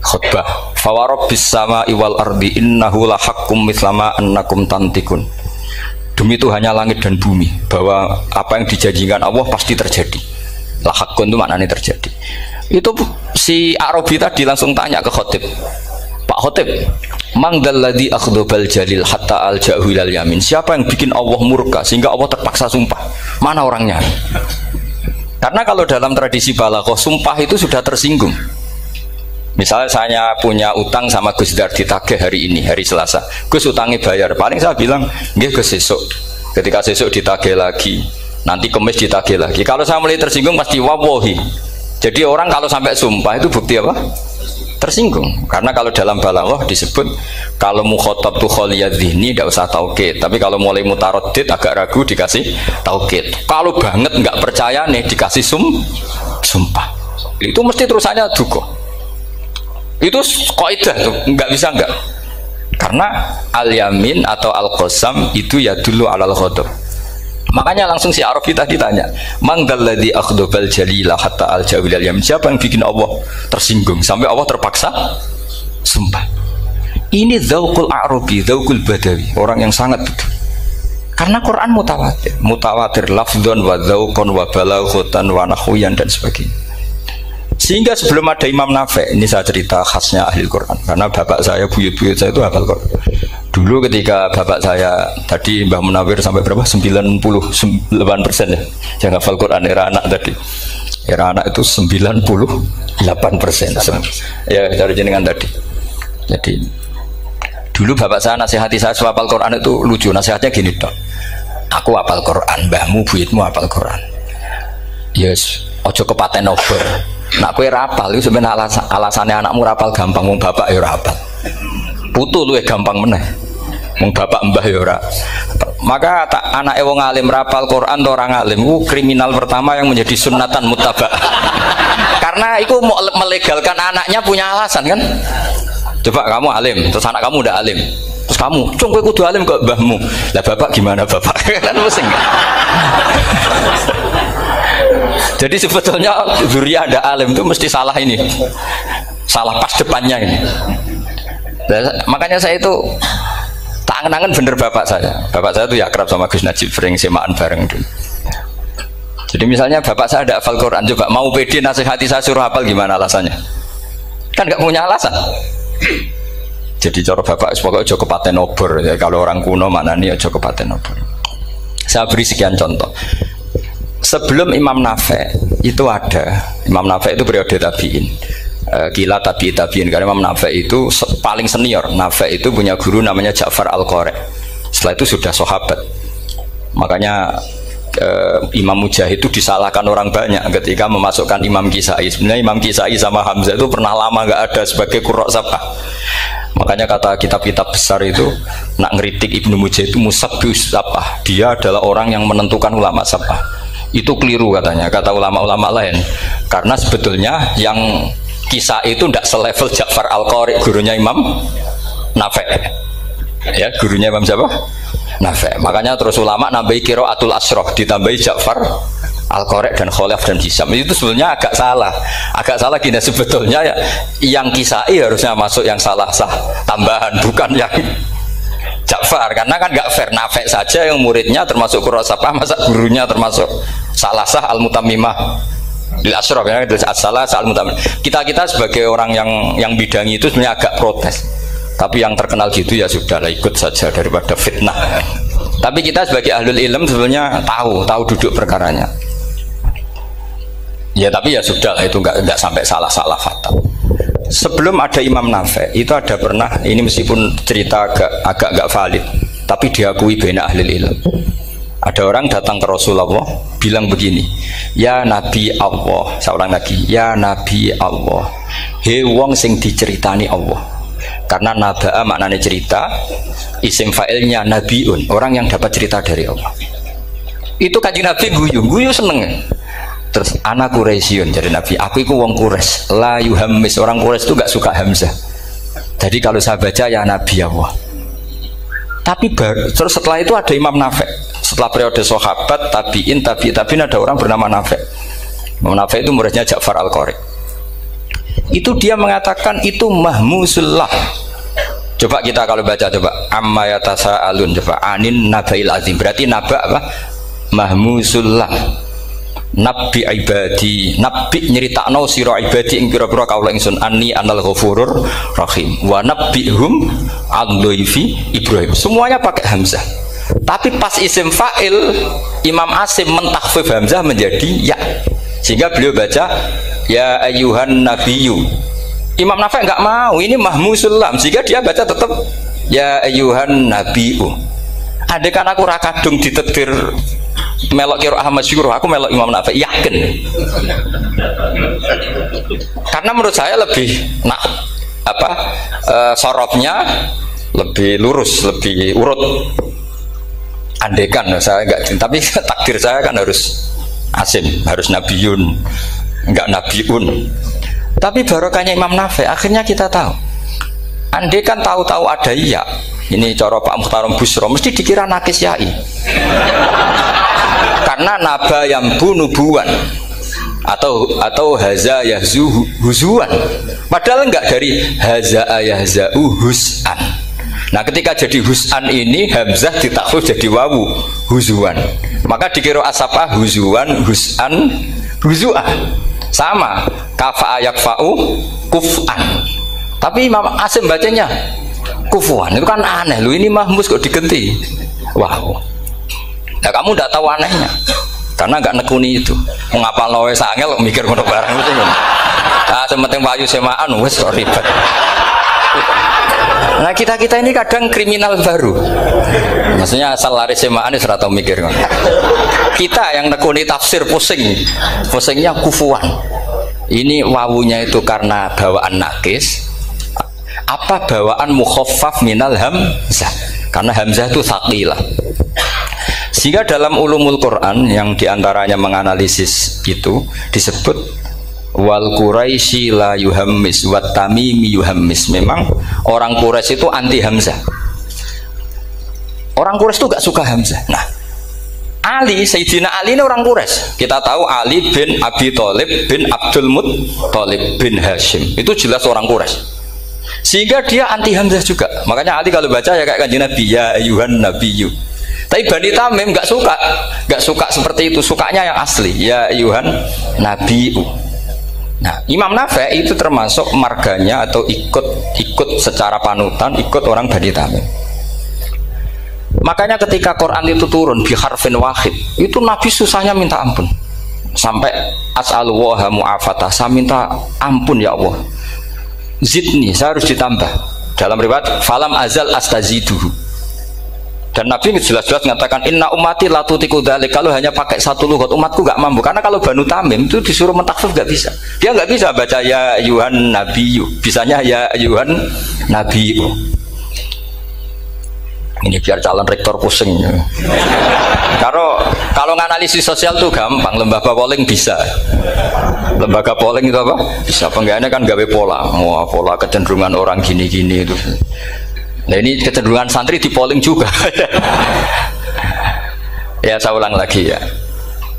khutbah, fa warabbis sama'i wal ardi innahu la haqqum mithlama annakum tantikun. Demi Tuhannya langit dan bumi, bahwa apa yang dijanjikan Allah pasti terjadi. La haqqun itu maknanya terjadi. Itu si Arabi tadi langsung tanya ke khotib, Pak khotib, mang dalladhi akhdobal jalil hatta al-ja'hu ilal yamin. Siapa yang bikin Allah murka sehingga Allah terpaksa sumpah? Mana orangnya? Karena kalau dalam tradisi balaghah sumpah itu sudah tersinggung. Misalnya saya punya utang sama Gus Dur ditagih hari ini, hari Selasa. Gus utangnya bayar, paling saya bilang nggih Gus sesuk. Ketika sesuk ditagih lagi, nanti kemis ditagih lagi. Kalau saya mulai tersinggung pasti wawohi. Jadi orang kalau sampai sumpah itu bukti apa? Tersinggung. Karena kalau dalam balaghah disebut kalau mukhotab tu kholiyadz dzihni tidak usah taukid. Tapi kalau mulai mutaraddid agak ragu dikasih taukid. Kalau banget nggak percaya nih dikasih sum sumpah. itu mesti terusannya duga. Itu kaidah tuh, nggak bisa nggak. Karena al-yamin atau al-qasam itu ya dulu alal khodob. Makanya langsung si Arab kita ditanya, man dzalladzi akhdabal jalila hatta al-jawil al-yamin. Siapa yang bikin Allah tersinggung sampai Allah terpaksa sumpah? Ini dzauqul a'rabi, dzauqul badawi, orang yang sangat betul. Karena Quran mutawatir, mutawatir lafdzan wa dzauqan wa balaghatan wa nahwiyan dan sebagainya. Sehingga sebelum ada Imam Nafi, ini saya cerita khasnya ahli Quran, karena bapak saya, buyut-buyut saya itu hafal Quran. Dulu ketika bapak saya tadi Mbah Munawir sampai berapa? sembilan puluh delapan persen ya, yang hafal Quran era anak tadi. Era anak itu sembilan puluh delapan persen. Ya, dari jenengan tadi. Jadi dulu bapak saya nasihati saya soal hafal Quran itu lucu, nasihatnya gini dok. Aku hafal Quran, mbahmu, buyutmu hafal Quran. Yes, ojo kepaten over. Nak kue rapal, itu sebenarnya alas alasannya anakmu rapal gampang, mung bapak ya rapal. Putu lu ya gampang meneh, mung bapak mbah ya ora. Maka tak anak wong alim rapal Quran to orang alim, uh, kriminal pertama yang menjadi sunatan mutabak. Karena itu mau melegalkan anaknya punya alasan kan? Coba kamu alim, terus anak kamu udah alim, terus kamu, cung kowe kudu alim kok mbahmu. Lah bapak gimana bapak? Kan pusing. Jadi sebetulnya zuriat ada alim itu mesti salah ini, salah pas depannya ini. Dan, makanya saya itu tak angen-angen bener bapak saya. Bapak saya itu ya akrab sama Gus Najib, sering semaan bareng dulu. Jadi misalnya bapak saya ada hafal Quran, coba mau pede nasihati saya suruh hafal gimana alasannya? Kan nggak punya alasan. Jadi cara bapak pokoknya ojo kepaten obor ya, kalau orang kuno mana nih ojo kepaten obor. Saya beri sekian contoh. Sebelum Imam Nafi itu ada, Imam Nafi itu periode tabiin, e, kila tabi tabiin, karena Imam Nafi itu paling senior. Nafi itu punya guru namanya Ja'far al-Khorik, setelah itu sudah sahabat. Makanya Uh, Imam Mujahid itu disalahkan orang banyak ketika memasukkan Imam Kisa'i. Sebenarnya Imam Kisa'i sama Hamzah itu pernah lama nggak ada sebagai qurra sabah. Makanya kata kitab-kitab besar itu nak ngeritik Ibnu Mujahid itu musabbihus sabah. Dia adalah orang yang menentukan ulama sabah. Itu keliru katanya, kata ulama-ulama lain. Karena sebetulnya yang Kisa'i itu tidak selevel Ja'far al-Khorik, gurunya Imam Nafi. Ya, gurunya Imam siapa? Nafi. Makanya terus ulama nambahi qiraatul asroh, ditambahi Ja'far al-Khorik dan Kholaf dan Hisam. Itu sebenarnya agak salah. Agak salah gini sebetulnya ya, yang Kisa'i harusnya masuk yang salah sah tambahan, bukan yang Ja'far. Karena kan gak fair, Nafi saja yang muridnya termasuk qurra sabah, masa gurunya termasuk salah sah al-mutammimah lil asroh. Karena salah sah al-mutammimah. Kita-kita sebagai orang yang yang bidangi itu sebenarnya agak protes. Tapi yang terkenal gitu ya sudahlah, ikut saja daripada fitnah. Tapi kita sebagai ahlul ilm sebenarnya tahu, tahu duduk perkaranya. Ya tapi ya sudahlah, itu nggak nggak sampai salah-salah fatal. Sebelum ada Imam Nafi itu ada pernah, ini meskipun cerita agak agak nggak valid, tapi diakui benak ahlul ilm. Ada orang datang ke Rasulullah bilang begini, ya Nabi Allah, seorang lagi, ya Nabi Allah, he wong sing diceritani Allah. Karena naba'a maknanya cerita, isim fa'ilnya nabiun, orang yang dapat cerita dari Allah. Itu Kanjeng Nabi guyu, guyu seneng. Terus anak Quraisyun, jadi Nabi, aku itu wong Quraisy, la yuhammis, orang Quraisy itu gak suka hamzah. Jadi kalau saya baca ya Nabi Allah. Tapi baru, terus setelah itu ada Imam Nafi. Setelah periode sahabat, tabi'in, tabi'in, tabi'in ada orang bernama Nafi. Imam Nafi itu muridnya Ja'far al-Khorik. Itu dia mengatakan itu mahmusullah. Coba kita kalau baca coba amma yatasaalun, coba anin nabail azim, berarti naba apa? Mahmusullah. Nabi ibadi, nabi nyeritakno sira ibadi ing pira-pira kaula ingsun anni anal ghafurur rahim wa nabbihum andhaifi Ibrahim. Semuanya pakai hamzah. Tapi pas isim fa'il Imam Asim mentakhfif hamzah menjadi ya. Sehingga beliau baca ya ayyuhan nabiyyu. Imam Nafi enggak mau, ini mahmusullah, sehingga dia baca tetap ya ayyuhan nabiyyu. Adek kan aku ra kadung ditedhir melok qiraah masyhur, aku melok Imam Nafi yakin. Karena menurut saya lebih nah apa e, sorotnya lebih lurus, lebih urut. Andekan saya enggak, tapi takdir saya kan harus Asim, harus Nabiun. enggak nabiun. Tapi barokahnya Imam Nafi, akhirnya kita tahu. Andai kan tahu-tahu ada iya, ini cara Pak Muhtarom Busro, mesti dikira nakis yai. Karena naba yang bunubuan atau atau haza yahzu huzuan. Padahal enggak dari haza yahza husan. Nah, ketika jadi husan ini hamzah ditakhfif jadi wawu huzuan. Maka dikira asapa huzuan husan huzuan. Sama kafa'a yakfa'u kuf'an. Tapi Imam Asim bacanya kufuan. Itu kan aneh lu, ini mahmus kok digenti. Wow. Nah, kamu enggak tahu anehnya. Karena enggak nekuni itu. Mengapa lawe sangel mikir ngono barang itu. Ah, sementing wayu semaan wis ribet. Nah, kita-kita ini kadang kriminal baru. Maksudnya asal lari semaan wis ora tau mikir ngono. Kita yang nekuni tafsir pusing. Pusingnya kufuan. Ini wawunya itu karena bawaan nakis apa bawaan mukhaffaf minal hamzah, karena hamzah itu thaqilah. Sehingga dalam ulumul Quran yang diantaranya menganalisis itu disebut wal quraisy la yuhammis wat tamimi yuhammis. Memang orang Quraisy itu anti hamzah, orang Quraisy itu gak suka hamzah. Nah, Ali, Sayyidina Ali ini orang Quraisy. Kita tahu Ali bin Abi Thalib bin Abdul Muttalib bin Hashim. Itu jelas orang Quraisy. Sehingga dia anti hamzah juga. Makanya Ali kalau baca ya kayak Kanjeng Nabi, ya ayyuhan nabiyyu. Tapi Bani Tamim enggak suka. Enggak suka seperti itu, sukanya yang asli, ya ayyuhan nabiyyu. Nah, Imam Nafi itu termasuk marganya atau ikut-ikut secara panutan, ikut orang Bani Tamim. Makanya ketika Quran itu turun bi harfin wahid, itu Nabi susahnya minta ampun. Sampai as'alu wa mu'afatah, saya minta ampun ya Allah. Zidni, saya harus ditambah. Dalam riwayat falam azal astaziduhu. Dan Nabi jelas-jelas mengatakan inna ummati la tutiqu dzalik. Kalau hanya pakai satu lughat umatku enggak mampu. Karena kalau Banu Tamim itu disuruh mentakhfif enggak bisa. Dia enggak bisa baca ya ayyuhan nabiyyu. Bisanya ya ayyuhan nabiyyu. Ini biar calon rektor pusing. Kalau kalau nganalisis sosial tuh gampang, lembaga polling bisa. Lembaga polling itu apa? Bisa, penggaweannya kan gawe pola. Wah, pola kecenderungan orang gini-gini itu. Nah, ini kecenderungan santri di polling juga. Ya, saya ulang lagi ya.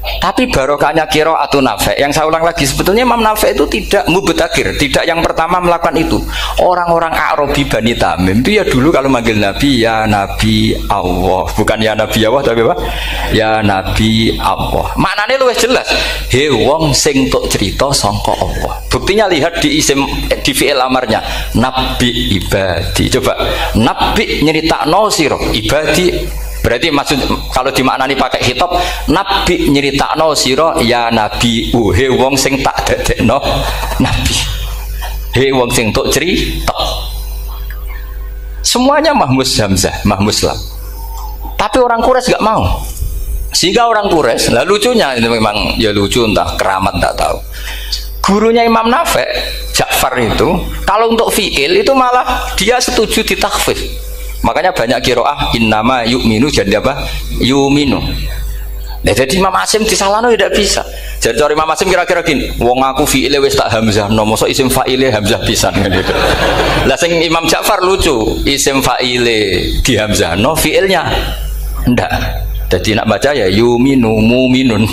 Tapi barokahnya qira'atu Nafi'. Yang saya ulang lagi, sebetulnya Imam Nafi' itu tidak mubtadhir, tidak yang pertama melakukan itu. Orang-orang A'rabi Bani Tamim itu ya dulu kalau manggil Nabi ya Nabi Allah, bukan ya Nabi Allah tapi apa? Ya Nabi Allah. Maknanya luwih jelas. He wong sing tok cerita sangka Allah. Buktinya lihat di isim di fi'il amarnya Nabi ibadi. Coba Nabi nyeritakno sira ibadi. Berarti maksud kalau dimaknani pakai khitab Nabi nyeritakno sira ya Nabi uh, he wong sing tak dadekno Nabi, he wong sing tok cerita. Semuanya mahmus hamzah, mahmus lam. Tapi orang Quraisy gak mau. Sehingga orang Quraisy, lah lucunya itu memang ya lucu entah keramat tak tahu. Gurunya Imam Nafi', Ja'far itu kalau untuk fi'il itu malah dia setuju ditakhfif. Makanya banyak qiraah innama yu'minu jadi apa? Yu'minu. Nah, jadi Imam Asim disalahno tidak bisa. Jadi cari Imam Asim kira-kira gini, wong aku fi'ile wis tak hamzahno, mosok isim fa'ile hamzah pisan ngene. Lah sing Imam Ja'far lucu, isim fa'ile di hamzahno, fi'ilnya ndak. Jadi nak baca ya yu'minu mu'minun.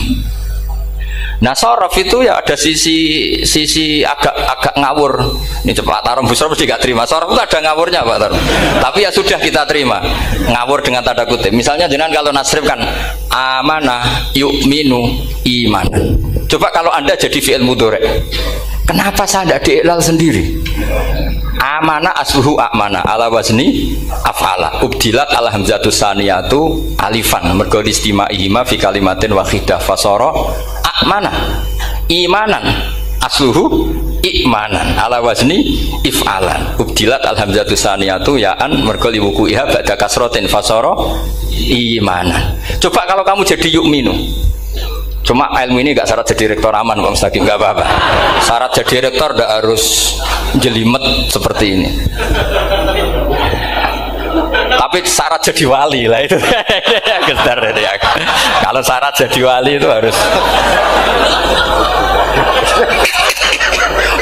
Nah, sorof itu ya ada sisi sisi agak agak ngawur. Ini Pak Tarom Busro mesti gak terima. Sorof itu ada ngawurnya Pak Tarom. Tapi ya sudah kita terima. Ngawur dengan tanda kutip. Misalnya jenengan kalau nasrif kan amanah yu'minu iman. Coba kalau Anda jadi fi'il mudhari'. Kenapa saya tidak diiklal sendiri? Amanah asluhu amanah ala wazni af'ala. Ubdilat ala hamzatus saniyatu alifan. Mergo listima'ihima fi kalimatin wahidah fasara mana imanan asluhu imanan ala wazni if'alan ubdilat alhamzatus saniyatu ya'an mergo liwuku'iha ba'da kasratin fasara imanan. Coba kalau kamu jadi yu'minu, cuma ilmu ini enggak syarat jadi rektor aman Pak Mustaqim, enggak apa-apa. Syarat jadi rektor enggak harus jelimet seperti ini. Tapi syarat jadi wali lah itu. Gus Dur itu ya. Kalau syarat jadi wali itu harus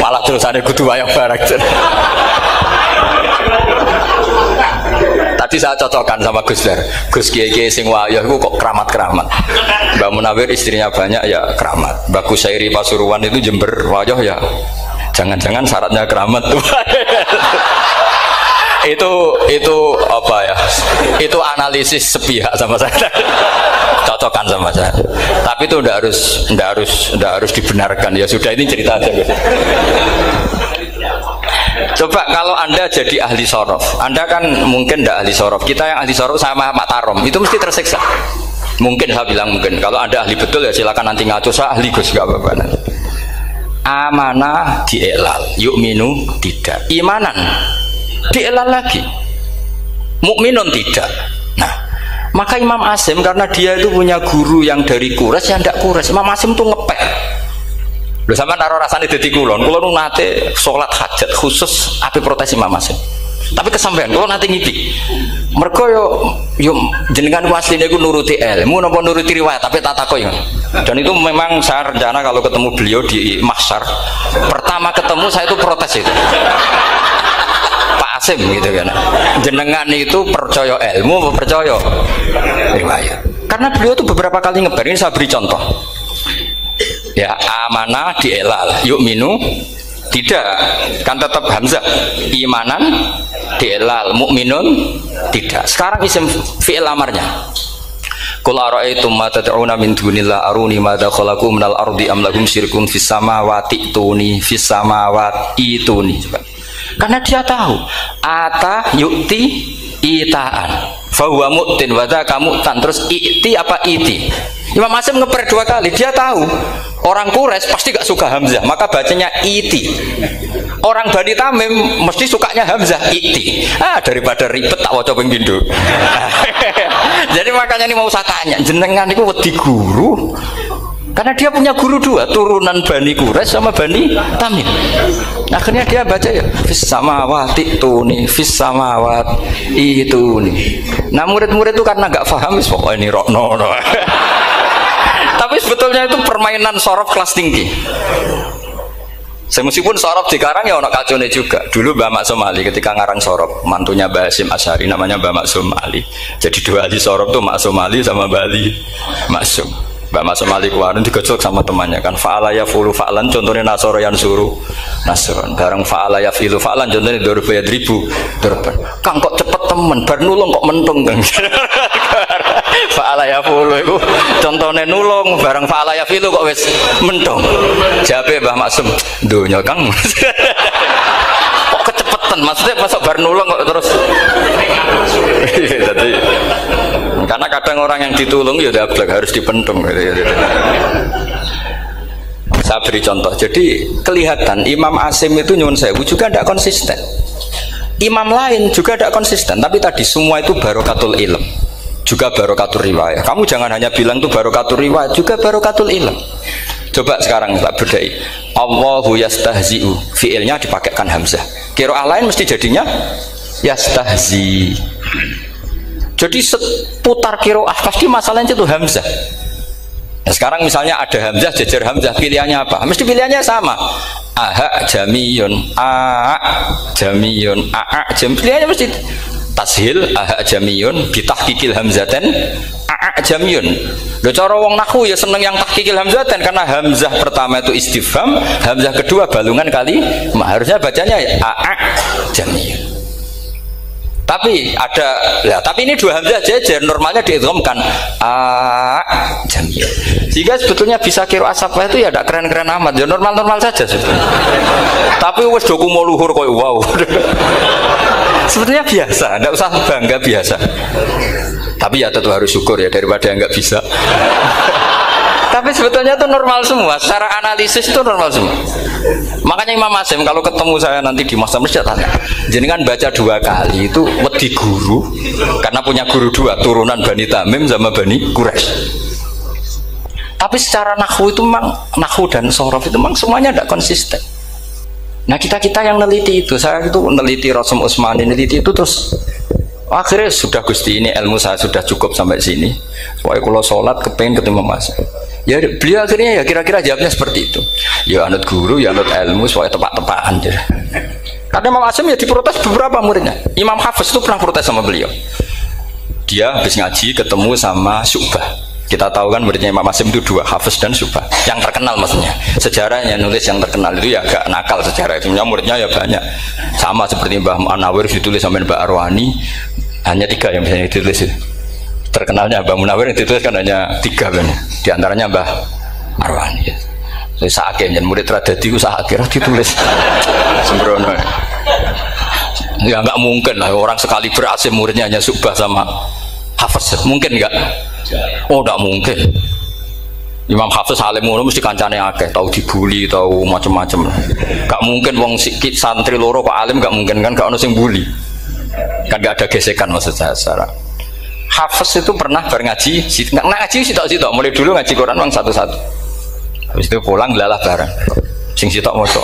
malah terusannya kudu wayang barak. Tadi saya cocokkan sama Gus Dur. Gus Kiai sing wayah itu kok keramat-keramat. Mbah Munawir istrinya banyak ya keramat. Mbah Kusairi Pasuruan itu Jember wayah ya. Jangan-jangan syaratnya keramat tuh. itu itu apa ya? Itu analisis sepihak sama saya. Cocokkan sama saya. Tapi itu ndak harus ndak harus ndak harus dibenarkan. Ya sudah ini cerita aja. Coba kalau Anda jadi ahli sorof, Anda kan mungkin ndak ahli sorof. Kita yang ahli sorof sama Pak Tarom itu mesti tersiksa. Mungkin saya bilang mungkin. Kalau Anda ahli betul ya silakan nanti ngaco. Saya ahli Gus gak apa-apa. Amanah dielal, yu'minu tidak, imanan dielal lagi, mukminun tidak. Nah, maka Imam Asim karena dia itu punya guru yang dari Quraisy yang tidak Quraisy, Imam Asim tuh ngepek. Loh sama naro rasane dadi kulon, kulon nate sholat hajat khusus api protes Imam Asim. Tapi kesampean kulon nate ngipi. Mergo yo yo jenengan asline iku nuruti ilmu napa nuruti riwayat tapi tatakoyo. Dan itu memang saya rencana kalau ketemu beliau di mahsyar pertama ketemu saya itu protes itu Pak Asim gitu kan, jenengan itu percaya ilmu percaya riwayat karena beliau tuh beberapa kali ngeber. Ini saya beri contoh ya, amanah dielal yu'minu tidak kan tetap Hamzah, imanan dielal mukminun tidak. Sekarang isim fi'il amarnya Qul ara'aytum ma tad'una min dunillah aruni madza khalaqu minal ardi am lahum syirkun fis samawati tuni fis samawati tuni. Karena dia tahu ata yukti itaan fa huwa mu'tin wa dzaka mu'tan terus iti apa iti. Imam Asim ngeper dua kali, dia tahu orang Quraisy pasti gak suka Hamzah, maka bacanya iti. Orang Bani Tamim mesti sukanya Hamzah iti. Ah daripada ribet tak waca ping pindho. Jadi makanya ini mau saya tanya, jenengan itu wedi guru karena dia punya guru dua, turunan Bani Quraisy sama Bani Tamim. Akhirnya dia baca ya fis samawati tuni fis samawati tuni. Nah murid-murid itu karena nggak paham pokoknya ini rokno. Tapi sebetulnya itu permainan sorof kelas tinggi. Meskipun sorof dikarang ya ono kacone juga. Dulu Mbah Maksum Ali ketika ngarang sorof, mantunya Mbah Hasyim Asy'ari namanya Mbah Maksum Ali. Jadi dua ahli sorof tuh Maksum Ali sama Bali Masum. Mbah Maksum Ali kuwarin digojok sama temannya kan, fa'ala yafulu fa'lan contohnya nasoro yang suruh nasron. Bareng fa'ala yafilu fa'lan contohnya dorba yadribu dorban. Kang kok cepet temen, bar nulung kok mentung kan. Fa'ala yafulu itu contohnya nulung, bareng fa'ala yafilu kok wis mentung. Jabe Mbah Maksum donya Kang. Kok kecepetan, maksudnya masuk bar nulung kok terus. Jadi karena kadang orang yang ditulung ya dablek harus dipentung gitu, gitu. Saya beri contoh. Jadi kelihatan Imam Asim itu nyuwun sewu juga tidak konsisten. Imam lain juga tidak konsisten, tapi tadi semua itu barokatul ilm. Juga barokatul riwayah. Kamu jangan hanya bilang itu barokatul riwayah, juga barokatul ilm. Coba sekarang tak bedai. Allahu yastahzi'u. Fi'ilnya dipakaikan hamzah. Qiraah lain mesti jadinya yastahzi. Jadi seputar qiraah pasti masalahnya itu hamzah. Nah, sekarang misalnya ada hamzah, jejer hamzah, pilihannya apa? Mesti pilihannya sama. Aha jamiyun, aa jamiyun, aa jamiyun. Pilihannya mesti tashil ahak jamiyun ditahkikil hamzaten ahak jamiyun. Lho cara wong nahwu ya seneng yang tahkikil hamzaten karena hamzah pertama itu istifham, hamzah kedua balungan kali harusnya bacanya ahak jamiyun. Tapi ada ya, tapi ini dua hamzah jejer normalnya diidghamkan ahak jamiyun. Jika sebetulnya bisa qiraah asapah itu ya tidak keren-keren amat, ya normal-normal saja sebetulnya. Tapi wis do kumo luhur koyo wow. Sebenarnya biasa, tidak usah bangga, biasa. Tapi ya tentu harus syukur ya daripada yang nggak bisa. Tapi sebetulnya itu normal semua, secara analisis itu normal semua. Makanya Imam Asim kalau ketemu saya nanti di masa masjid tanya, jenengan baca dua kali itu wedi guru karena punya guru dua, turunan Bani Tamim sama Bani Quraisy. Tapi secara nahwu itu memang nahwu dan sorof itu memang semuanya tidak konsisten. Nah kita-kita yang neliti itu, saya itu neliti Rasul Usman, neliti itu terus Akhirnya sudah Gusti, ini ilmu saya sudah cukup sampai sini. Soalnya kalau sholat kepengen ketemu Mas. Ya beliau akhirnya ya kira-kira jawabnya seperti itu. Ya anut guru, ya anut ilmu, soalnya tepat-tepatan. Karena Imam Asim ya diprotes beberapa muridnya. Imam Hafiz itu pernah protes sama beliau. Dia habis ngaji ketemu sama Syu'bah. Kita tahu kan muridnya Imam Asim itu dua, Hafiz dan Syu'bah. Yang terkenal maksudnya. Sejarahnya nulis yang terkenal itu ya agak nakal sejarah itu. Muridnya ya banyak. Sama seperti Mbah Munawir ditulis sama Mbah Arwani. Hanya tiga yang biasanya ditulis itu. Terkenalnya Mbah Munawir yang ditulis kan hanya tiga kan. Di antaranya Mbah Arwani. Ya. Saya sakit dan murid tradadi itu sakit ditulis. Sembrono. Ya nggak mungkin lah orang sekali berasih muridnya hanya Syu'bah sama Hafiz. Mungkin nggak? Oh nggak mungkin. Imam Hafiz alim ulama mesti kancane akeh, tahu dibully, tahu macam-macam. Nggak mungkin wong sikit santri loro kok alim, nggak mungkin kan? Nggak ono sing bully. Kan nggak ada gesekan maksud saya secara. Hafiz itu pernah berngaji, nggak ngaji sitok-sitok. Mulai dulu ngaji Quran wong satu-satu. Habis itu pulang lalah bareng. Sing sitok maca.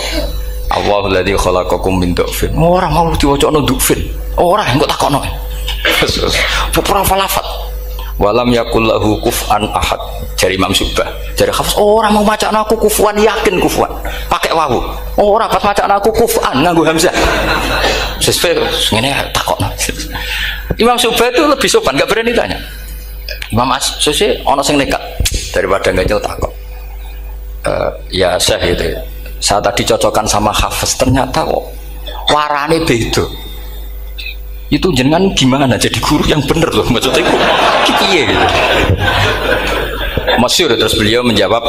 Allahul ladzi khalaqakum min dhufin. Ora mau diwacana dhufin. Ora engko takokno. Terus pura falafat. Walam yakul lahu kufan ahad. Jari Imam Syu'bah. Jari Hafiz ora mau macana aku kufuan yakin kufuan. Pakai wawu. Ora pas macana aku kufan nganggo hamzah. Sesuai ngene takokno. Imam Syu'bah itu lebih sopan, enggak berani tanya. Imam Mas, sesuk ana sing nekat daripada ganjel takok. Uh, ya Syekh itu, saya tadi cocokkan sama Hafiz, ternyata kok warane beda. Itu jenengan gimana jadi guru yang bener loh, maksudnya kok piye gitu. Masyhur terus beliau menjawab,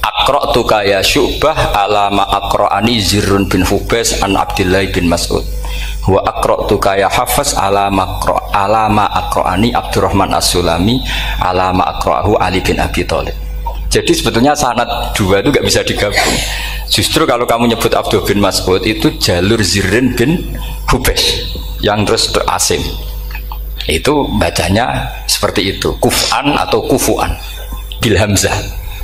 "Aqra'tu ka ya Syu'bah ala ma aqra'ani Zirin bin Hubeh an Abdillah bin Mas'ud. Wa aqra'tu ka ya Hafiz ala ma aqra' ala ma aqra'ani Abdurrahman as-Sulami ala ma aqra'ahu Ali bin Abi Thalib." Jadi sebetulnya sanad dua itu nggak bisa digabung. Justru kalau kamu nyebut Abdul bin Mas'ud itu jalur Zirin bin Hubeh yang terus Asim. Itu bacanya seperti itu, kufan atau kufuan bil hamzah.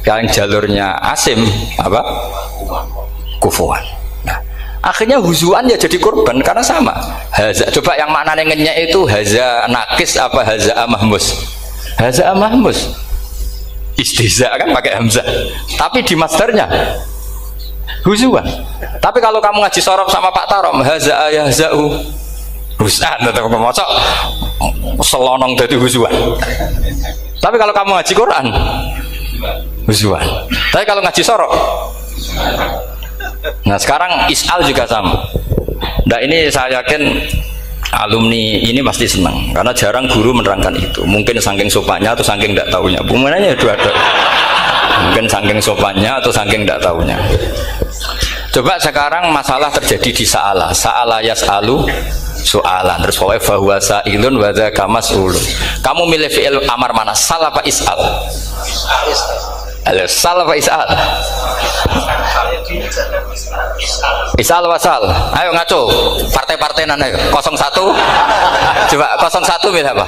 Yang jalurnya Asim apa? Kufuan. Nah, akhirnya huzuan ya jadi korban karena sama. Haza. Coba yang maknanya ngenyek itu haza nakis apa haza mahmus? Haza mahmus. Istihza kan pakai hamzah, tapi di masdarnya huzuan. Tapi kalau kamu ngaji sorof sama Pak Tarom, haza yahzau husan atau pemocok selonong dari huzuan. Tapi kalau kamu ngaji Quran huzuan. Tapi kalau ngaji sorof, nah sekarang isal juga sama. Nah ini saya yakin alumni ini pasti senang karena jarang guru menerangkan itu. Mungkin saking sopannya atau saking tidak tahunya. Pemenangnya dua-dua. Mungkin saking sopannya atau saking tidak tahunya. Coba sekarang masalah terjadi di sa'ala. Sa'ala yas'alu soalan. Terus wa huwa sa'ilun wa dzaka mas'ulun. Kamu milih fi'il amar mana? Sa'ala apa is'al? Sa'ala apa is'al? Isal wasal, ayo ngaco, partai-partai nana, kosong satu, coba kosong satu milih apa?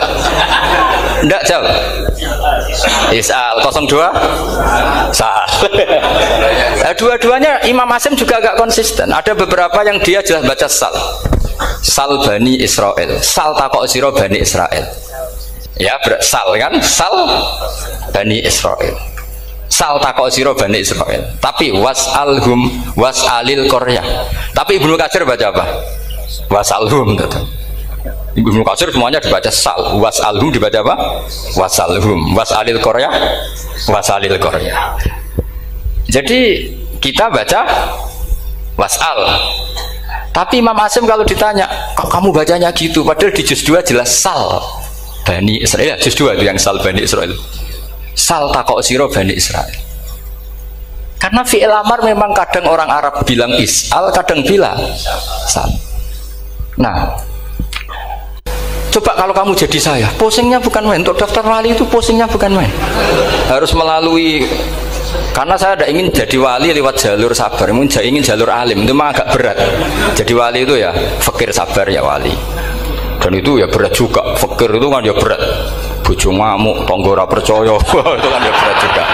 Ndak jawab. Isal kosong dua, sal. Dua-duanya Imam Asim juga agak konsisten. Ada beberapa yang dia jelas baca sal, sal bani Israel, sal takok siro bani Israel. Ya bersal kan, sal bani Israel. Sal takok siro bani Israel. Tapi wasalhum wasalil Korea. Tapi Ibnu Katsir baca apa? Wasalhum. Ibnu Katsir semuanya dibaca sal. Wasalhum dibaca apa? Wasalhum. Wasalil Korea. Wasalil Korea. Jadi kita baca wasal. Tapi Imam Asim kalau ditanya, kok kamu bacanya gitu? Padahal di juz dua jelas sal bani Israel. Juz dua itu yang sal bani Israel. Sal takok siro bani Israel. Karena fi'il amar memang kadang orang Arab bilang is'al, kadang bilang sal. Nah, coba kalau kamu jadi saya, posingnya bukan main. Untuk daftar wali itu posingnya bukan main. Harus melalui. Karena saya tidak ingin jadi wali lewat jalur sabar, saya ingin jalur alim. Itu memang agak berat. Jadi wali itu ya fakir sabar ya wali. Dan itu ya berat juga. Fakir itu kan ya berat. Bojo ngamuk, tangga ora percaya. Itu kan ya berat juga.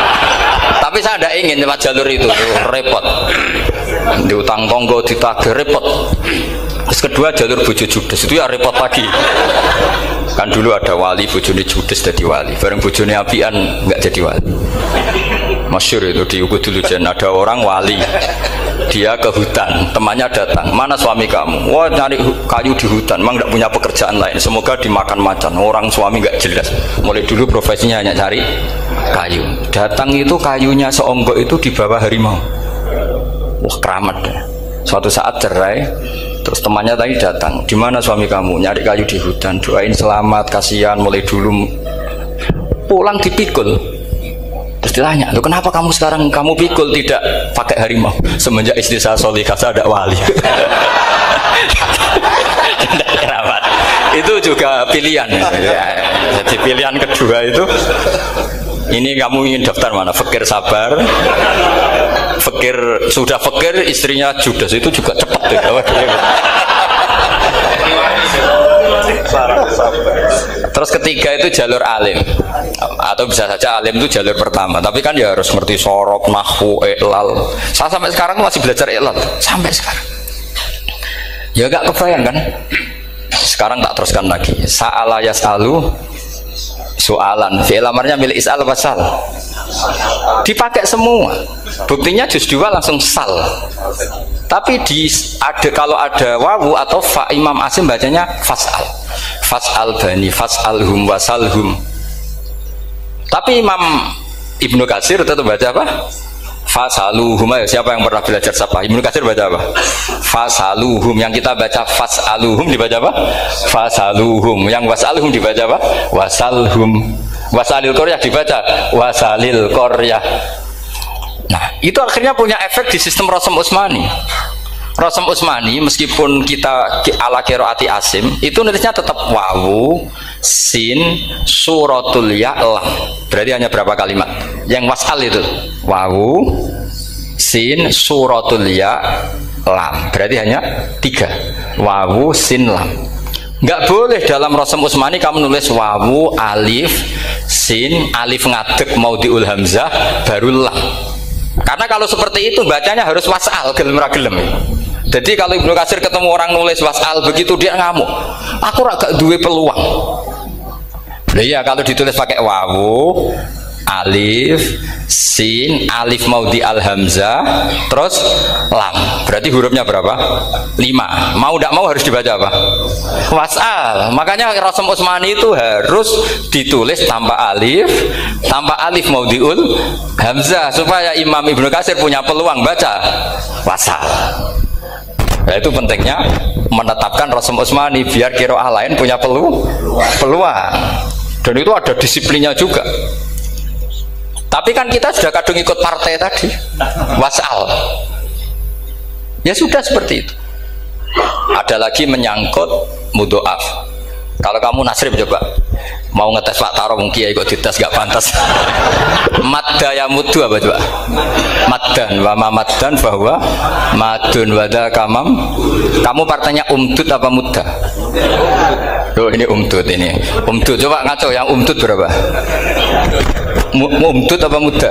Tapi saya tidak ingin lewat jalur itu, repot. Diutang tangga ditagih repot. Terus kedua jalur bojo judes, itu ya repot lagi. Kan dulu ada wali bojone judes jadi wali, bareng bojone apian nggak jadi wali. Masyhur itu di Ubud dulu, dan ada orang wali, dia ke hutan, temannya datang, mana suami kamu? Wah, nyari kayu di hutan, memang nggak punya pekerjaan lain, semoga dimakan macan. Orang suami nggak jelas, mulai dulu profesinya hanya cari kayu. Datang itu kayunya seonggok itu dibawa harimau. Wah, keramat deh. Suatu saat cerai, terus temannya tadi datang, di mana suami kamu? Nyari kayu di hutan, doain selamat, kasihan, mulai dulu. Pulang dipikul. Terus ditanya, loh kenapa kamu sekarang kamu pikul tidak pakai harimau? Semenjak istri saya solihah, saya ada wali. Itu juga pilihan. Jadi pilihan kedua itu, ini kamu ingin daftar mana? Fakir sabar, fakir sudah fakir, istrinya judes, itu juga cepat tuh. Terus ketiga itu jalur alim, atau bisa saja alim itu jalur pertama, tapi kan ya harus ngerti sorok, nahwu, iqlal. Saya sampai sekarang masih belajar iqlal sampai sekarang. Ya gak kebayang kan? Sekarang tak teruskan lagi. Sa'ala yas'alu soalan, fi'il amarnya milik is'al wasal, dipakai semua. Buktinya juz dua langsung sal. Tapi di ada kalau ada wawu atau fa, Imam Asim bacanya fas'al. Fas'al bani, fas'al hum, wasal hum. Tapi Imam Ibnu Katsir tetap baca apa? Fasaluhum. Siapa yang pernah belajar siapa? Ibnu Katsir baca apa? Fasaluhum. Yang kita baca fasaluhum dibaca apa? Fasaluhum. Yang wasaluhum dibaca apa? Wasalhum. Wasalil Koryah dibaca wasalil Koryah. Nah, itu akhirnya punya efek di sistem Rasam Utsmani. Rasam Utsmani meskipun kita ala qiraati Asim, itu nulisnya tetap wawu sin suratul ya'lam, berarti hanya berapa kalimat yang wasal itu wawu sin suratul ya'lam, berarti hanya tiga wawu sin lam. Nggak boleh dalam Rasam Utsmani kamu nulis wawu alif sin alif ngadeg mau diul hamzah baru lam, karena kalau seperti itu bacanya harus wasal gelem ra gelem. Jadi kalau Ibnu Katsir ketemu orang nulis wasal begitu dia ngamuk, aku agak duwe peluang. Nah iya, kalau ditulis pakai wawu alif sin alif maudhi al hamzah terus lam, berarti hurufnya berapa? lima. Mau tidak mau harus dibaca apa? Wasal. Makanya Rasam Utsmani itu harus ditulis tanpa alif, tanpa alif maudhi ul hamzah, supaya Imam Ibnu Katsir punya peluang baca wasal. Nah, itu pentingnya menetapkan Rasam Utsmani biar qiraah lain punya pelu, peluang. Dan itu ada disiplinnya juga. Tapi kan kita sudah kadung ikut partai tadi wasal. Ya sudah seperti itu. Ada lagi menyangkut mudhoaf. Kalau kamu Nasrim coba mau ngetes Pak Taro mungkin ya ikut dites gak pantas. Madda ya mudhu apa coba? Maddan wa ma maddan bahwa madun wada kamam. Kamu partainya umdud apa mudda? Loh ini umdud ini. Umdud coba ngaco yang umdud berapa? Umdud apa mudda?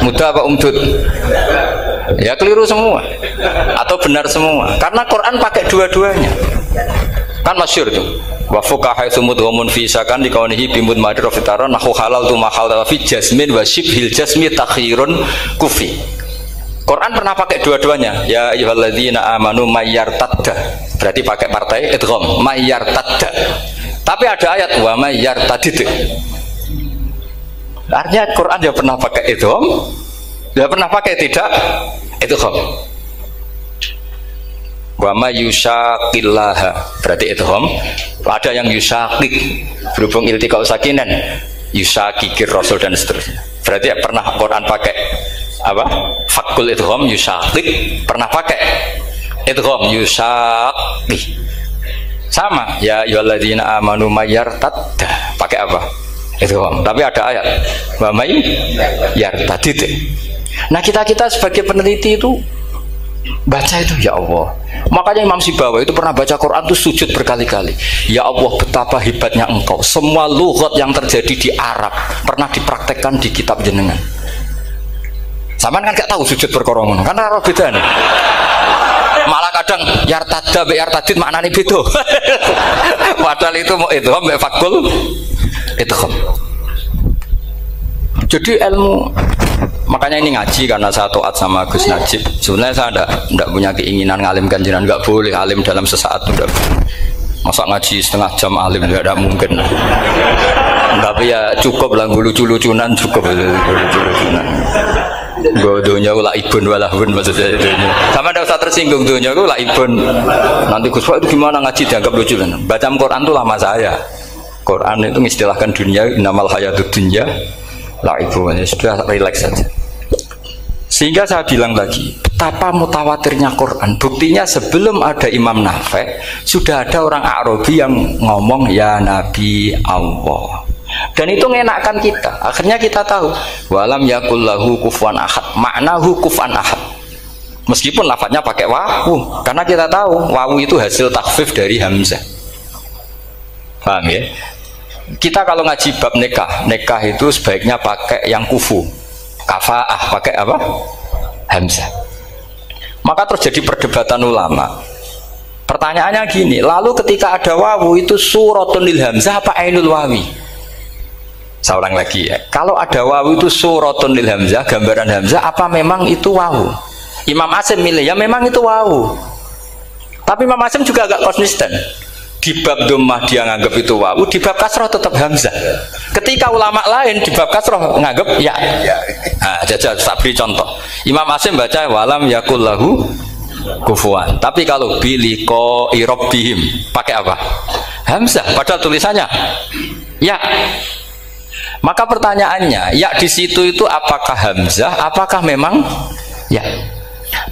Mudda apa umdud? Ya keliru semua atau benar semua. Karena Quran pakai dua-duanya. Kan masyhur tuh. Wa fuqaha sumud ghamun fi sakan dikaunihi bimud madra fitaran nahu halal tu mahal fi jasmin wa syibhil jasmi takhirun kufi. Quran pernah pakai dua-duanya. Ya ayyuhalladzina amanu mayyartadda. Berarti pakai partai idgham mayyartadda. Tapi ada ayat wa mayyartadid. Artinya Quran dia pernah pakai idgham, dia pernah pakai tidak idgham. Wa ma yusyaqillaha berarti idgham. Ada yang yusyaqiq berhubung iltiqau sakinen, yusyaqiqir rasul dan seterusnya. Berarti ya, pernah Quran pakai apa? Fakul idgham yusyaqiq, pernah pakai idgham yusyaqiq. Sama ya ayyuhalladzina amanu mayyartadda pakai apa? Idgham. Tapi ada ayat wa may yartadid. Nah, kita-kita sebagai peneliti itu baca itu ya Allah. Makanya Imam Syu'bah itu pernah baca Quran itu sujud berkali-kali. Ya Allah betapa hebatnya engkau. Semua lughat yang terjadi di Arab pernah dipraktekkan di kitab jenengan. Saman kan gak tahu sujud perkara ngono. Kan ora beda. malah kadang yartada be yartadid maknane beda. Padahal itu mau itu mbek fakul itu. Jadi ilmu, makanya ini ngaji karena saya taat sama Gus Najib. Sebenarnya saya enggak, enggak punya keinginan ngalim kanjinan, enggak boleh alim dalam sesaat itu. Masa ngaji setengah jam alim enggak ada mungkin. Tapi ya cukup lah lucu-lucunan cukup lucu-lucunan. Gue dunia gue ibun walahun maksudnya dunia. Sama ada usah tersinggung dunia gue ibun. Nanti Gus Pak itu gimana ngaji dianggap lucu kan? Baca Quran itu lama saya. Quran itu mengistilahkan dunia innamal hayatud dunya. Lah itu sudah relax saja. Sehingga saya bilang lagi, betapa mutawatirnya Quran. Buktinya sebelum ada Imam Nafi, sudah ada orang Arabi yang ngomong ya Nabi Allah. Dan itu menyenangkan kita. Akhirnya kita tahu, walam yakul lahu kufuwan ahad. Maknahu kufuwan ahad. Meskipun lafadznya pakai wawu, karena kita tahu wawu itu hasil takhfif dari Hamzah. Paham ya? Kita kalau ngaji bab nikah, nikah itu sebaiknya pakai yang kufu, kafaah, pakai apa? Hamzah. Maka terjadi perdebatan ulama. Pertanyaannya gini, lalu ketika ada wawu itu suratunil hamzah apa ainul wawi? Saya ulang lagi ya, kalau ada wawu itu suratunil hamzah, gambaran hamzah, apa memang itu wawu? Imam Asim milih, ya memang itu wawu. Tapi Imam Asim juga agak konsisten. Di bab dhammah dia nganggap itu wawu, di bab kasroh tetap hamzah. Ketika ulama lain di bab kasroh nganggap ya. Nah, jajah, tak beri contoh. Imam Asim baca walam yakul lahu kufuwan. Tapi kalau biliko irobihim pakai apa? Hamzah. Padahal tulisannya ya. Maka pertanyaannya, ya di situ itu apakah hamzah? Apakah memang ya?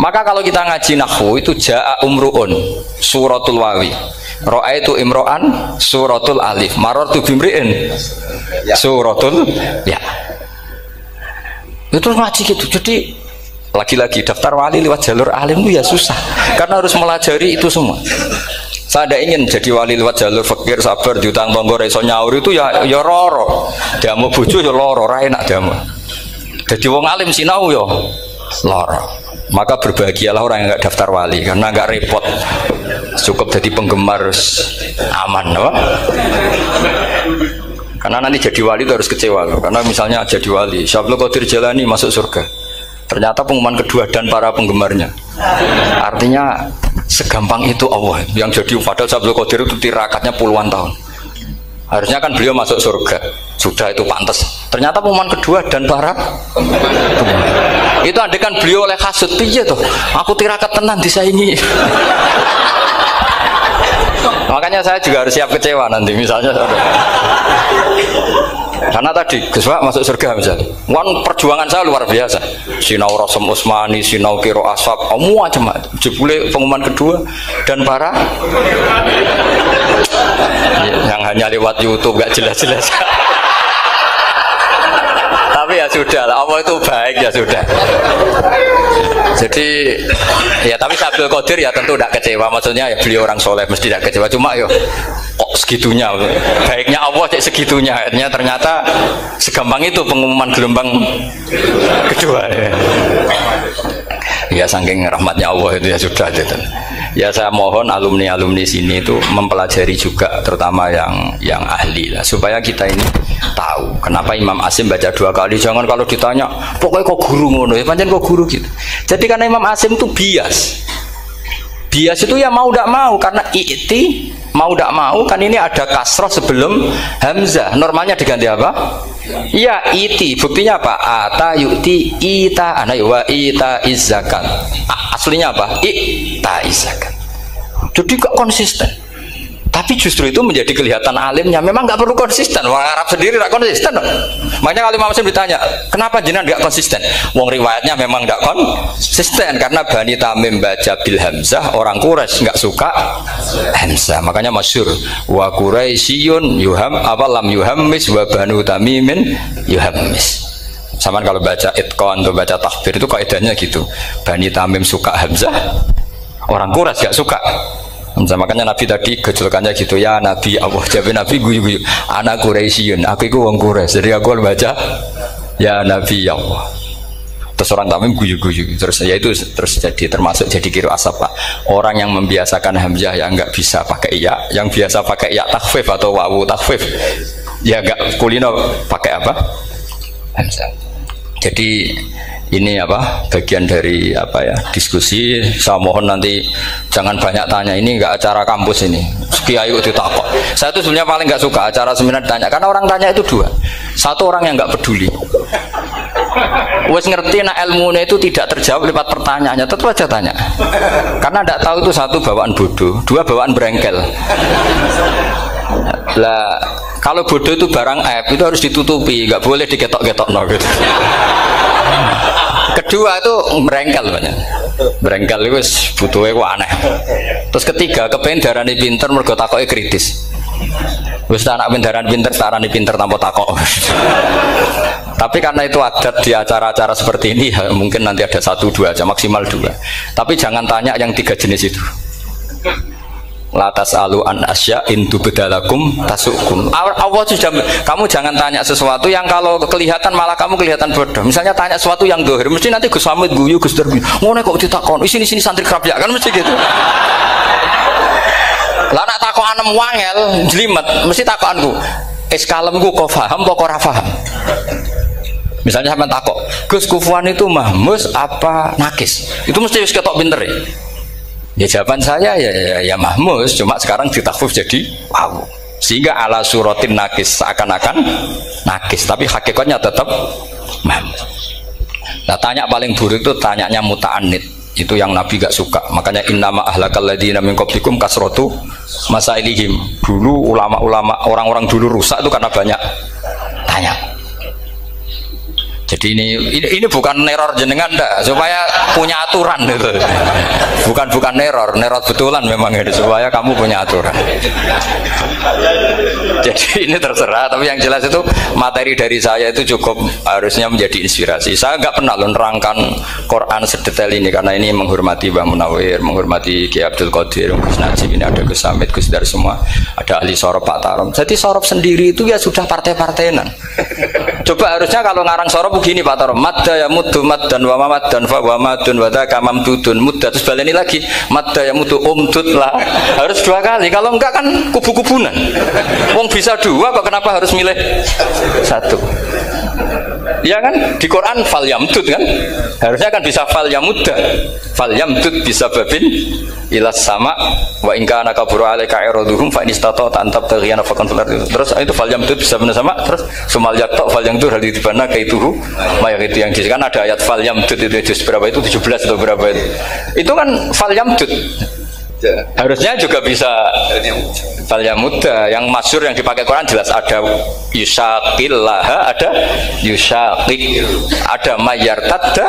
Maka kalau kita ngaji nahwu itu jaa umruun suratul wawi. Ra'aitu imro'an suratul alif marartu bimri'in suratul ya. Itu ngaji gitu. Jadi lagi-lagi daftar wali lewat jalur alim itu ya susah, karena harus melajari itu semua. Saya tidak ingin jadi wali lewat jalur fakir, sabar, diutang tonggo, reso nyaur itu ya ya loro. Dia mau bojo ya loro, ra enak dia mau. Jadi wong alim sinau ya loro. Maka berbahagialah orang yang nggak daftar wali, karena nggak repot, cukup jadi penggemar aman, apa? Karena nanti jadi wali itu harus kecewa loh. Karena misalnya jadi wali, Syekh Qadir Jalani masuk surga, ternyata pengumuman kedua dan para penggemarnya. Artinya segampang itu Allah. Yang jadi padahal Syekh Qadir itu tirakatnya puluhan tahun. Harusnya kan beliau masuk surga, sudah itu pantas. Ternyata pengumuman kedua dan para penggemar. Itu andekan beliau oleh kasut piye tuh. Aku tirakat tenan disaingi. Makanya saya juga harus siap kecewa nanti misalnya. Karena tadi Gus Pak masuk surga misalnya. Wan perjuangan saya luar biasa. Sinau Rasem Usmani, sinau Kiro Asap, omu aja mat. Jebule pengumuman kedua dan para yang hanya lewat YouTube gak jelas-jelas. Tapi ya sudah lah, Allah itu baik ya sudah. Jadi ya tapi Abdul Qadir ya tentu tidak kecewa, maksudnya ya beliau orang soleh mesti tidak kecewa. Cuma yo kok segitunya, baiknya Allah cek segitunya. Akhirnya ternyata segampang itu pengumuman gelombang kedua ya. Ya saking rahmatnya Allah itu ya sudah gitu. Ya saya mohon alumni-alumni sini itu mempelajari juga, terutama yang yang ahli lah, supaya kita ini tahu kenapa Imam Asim baca dua kali. Jangan kalau ditanya pokoknya kok guru ngono ya pancen kok guru gitu. Jadi karena Imam Asim itu bias. Bias itu ya mau tidak mau, karena i'ti mau tidak mau kan ini ada kasroh sebelum hamzah. Normalnya diganti apa? Ya iti, buktinya apa? Ata yu'ti ita ana wa ita izzakat. Aslinya apa? Ita izzakat. Jadi gak konsisten. Tapi justru itu menjadi kelihatan alimnya. Memang gak perlu konsisten. Orang Arab sendiri gak konsisten. Makanya kalau Imam Asim ditanya, kenapa jenengan gak konsisten? Wong riwayatnya memang gak konsisten, karena Bani Tamim baca bil hamzah, orang Quraisy gak suka hamzah. Makanya masyhur wa Quraisyun yuham awalam yuhammis wa banu tamimin yuhammis. Sama kalau baca itqan atau baca takbir itu kaidahnya gitu. Bani Tamim suka hamzah, orang Quraisy gak suka. Makanya Nabi tadi gejolkannya gitu ya Nabi Allah, jadi Nabi guyu-guyu anak Quraisyun, aku itu wong Quraisy, jadi aku baca ya Nabi Allah. Terus orang Tamim guyu-guyu, terus ya itu terus jadi termasuk jadi kiru asap Pak. Orang yang membiasakan hamzah ya nggak bisa pakai ya, yang biasa pakai ya takhfif atau wawu takhfif ya nggak kulino pakai apa hamzah. Jadi ini apa bagian dari apa ya diskusi. Saya mohon nanti jangan banyak tanya, ini nggak acara kampus ini. Kiai itu takut. Saya itu sebenarnya paling nggak suka acara seminar ditanya, karena orang tanya itu dua. Satu orang yang nggak peduli. Wes ngerti nak ilmunya itu tidak terjawab lewat pertanyaannya, tetap aja tanya. Karena nggak tahu itu satu bawaan bodoh, dua bawaan berengkel. Lah kalau bodoh itu barang aib, itu harus ditutupi, nggak boleh diketok-ketok no, gitu. Kedua itu merengkel banyak, merengkel itu butuhnya kok aneh. Terus ketiga kepengen darani pinter mergo takoke kritis. Wis anak pendaran pinter, tarani pinter tanpa takok. Tapi karena itu adat di acara-acara seperti ini, ya mungkin nanti ada satu dua aja, maksimal dua. Tapi jangan tanya yang tiga jenis itu. Latas aluan asya intu bedalakum tasukum. Allah sudah, kamu jangan tanya sesuatu yang kalau kelihatan malah kamu kelihatan bodoh. Misalnya tanya sesuatu yang dohir, mesti nanti Gus Hamid guyu, Gus Dur guyu. Ngono kok ditakon, sini sini santri kerap ya kan mesti gitu. Lah nak takon anem wangel, jelimet, mesti takonku. Es kalemku kok paham kok ora paham. Misalnya sampean takok, Gus Kufuan itu mahmus apa nakis? Itu mesti wis ketok pinter ya. Ya jawaban saya ya, ya, ya mahmus, cuma sekarang ditakhfif jadi wow. Sehingga ala suratin nakis, seakan-akan nakis, tapi hakikatnya tetap mahmus. Nah tanya paling buruk itu tanyanya muta'anid, itu yang Nabi gak suka. Makanya innama ahlakal ladina min qablikum kasratu masailihim. Dulu ulama-ulama, orang-orang dulu rusak itu karena banyak tanya. Jadi ini, ini ini bukan neror jenengan ndak, supaya punya aturan gitu. Bukan bukan neror, neror betulan memang itu supaya kamu punya aturan. Jadi ini terserah, tapi yang jelas itu materi dari saya itu cukup harusnya menjadi inspirasi. Saya nggak pernah menerangkan Quran sedetail ini karena ini menghormati Mbah Munawir, menghormati Kiai Abdul Qadir, Gus Najib, ini ada Gus Hamid, Gus Dar semua, ada ahli sorop Pak Tarom. Jadi sorop sendiri itu ya sudah partai-partainan. Coba harusnya kalau ngarang sorop begini Pak Tarom, madda ya muddu maddan wa mamaddan fa wa madun wa daka mamdudun mudda, terus baleni lagi madda ya muddu umdud lah, harus dua kali, kalau enggak kan kubu-kubunan. Wong bisa dua kok kenapa harus milih satu? Ya kan di Quran fal yamdud kan, harusnya kan bisa fal yamudda, fal yamdud bisa babin ilas sama wa ingka anaka buru alaika eroduhum fa inistato tantab tagiana fakon filar, terus itu fal yamdud bisa benar sama, terus sumal yaktok fal yamdud hal ditibana kaituhu mayak itu yang disikan ada ayat fal yamdud itu juz berapa itu tujuh belas atau berapa itu itu kan fal yamdud harusnya juga bisa fal yamudda. Yang masyhur yang dipakai Quran jelas ada yusaqillaha, ada yusaqiq, ada mayartadda,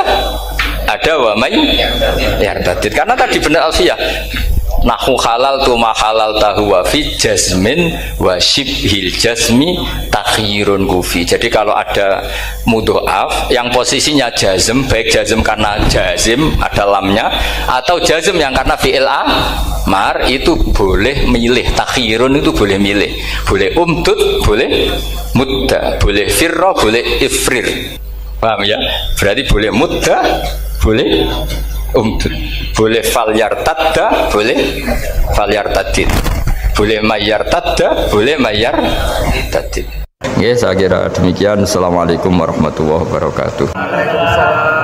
ada wa may yartadid. Karena tadi benar alfiyah nahu halal tu ma halal tahu wa fi jazmin wa syibhil jazmi takhirun kufi. Jadi kalau ada mudhoaf yang posisinya jazm, baik jazm karena jazim ada lamnya atau jazm yang karena fi'il amar, itu boleh milih. Takhirun itu boleh milih, boleh umdud, boleh mudda, boleh firra, boleh ifrir. Paham ya? Berarti boleh mudda, boleh umdud, boleh fal yartadda, boleh fal yartadid, boleh mayartadda, boleh mayartadid. Ya, yes, saya kira demikian. Assalamualaikum warahmatullahi wabarakatuh.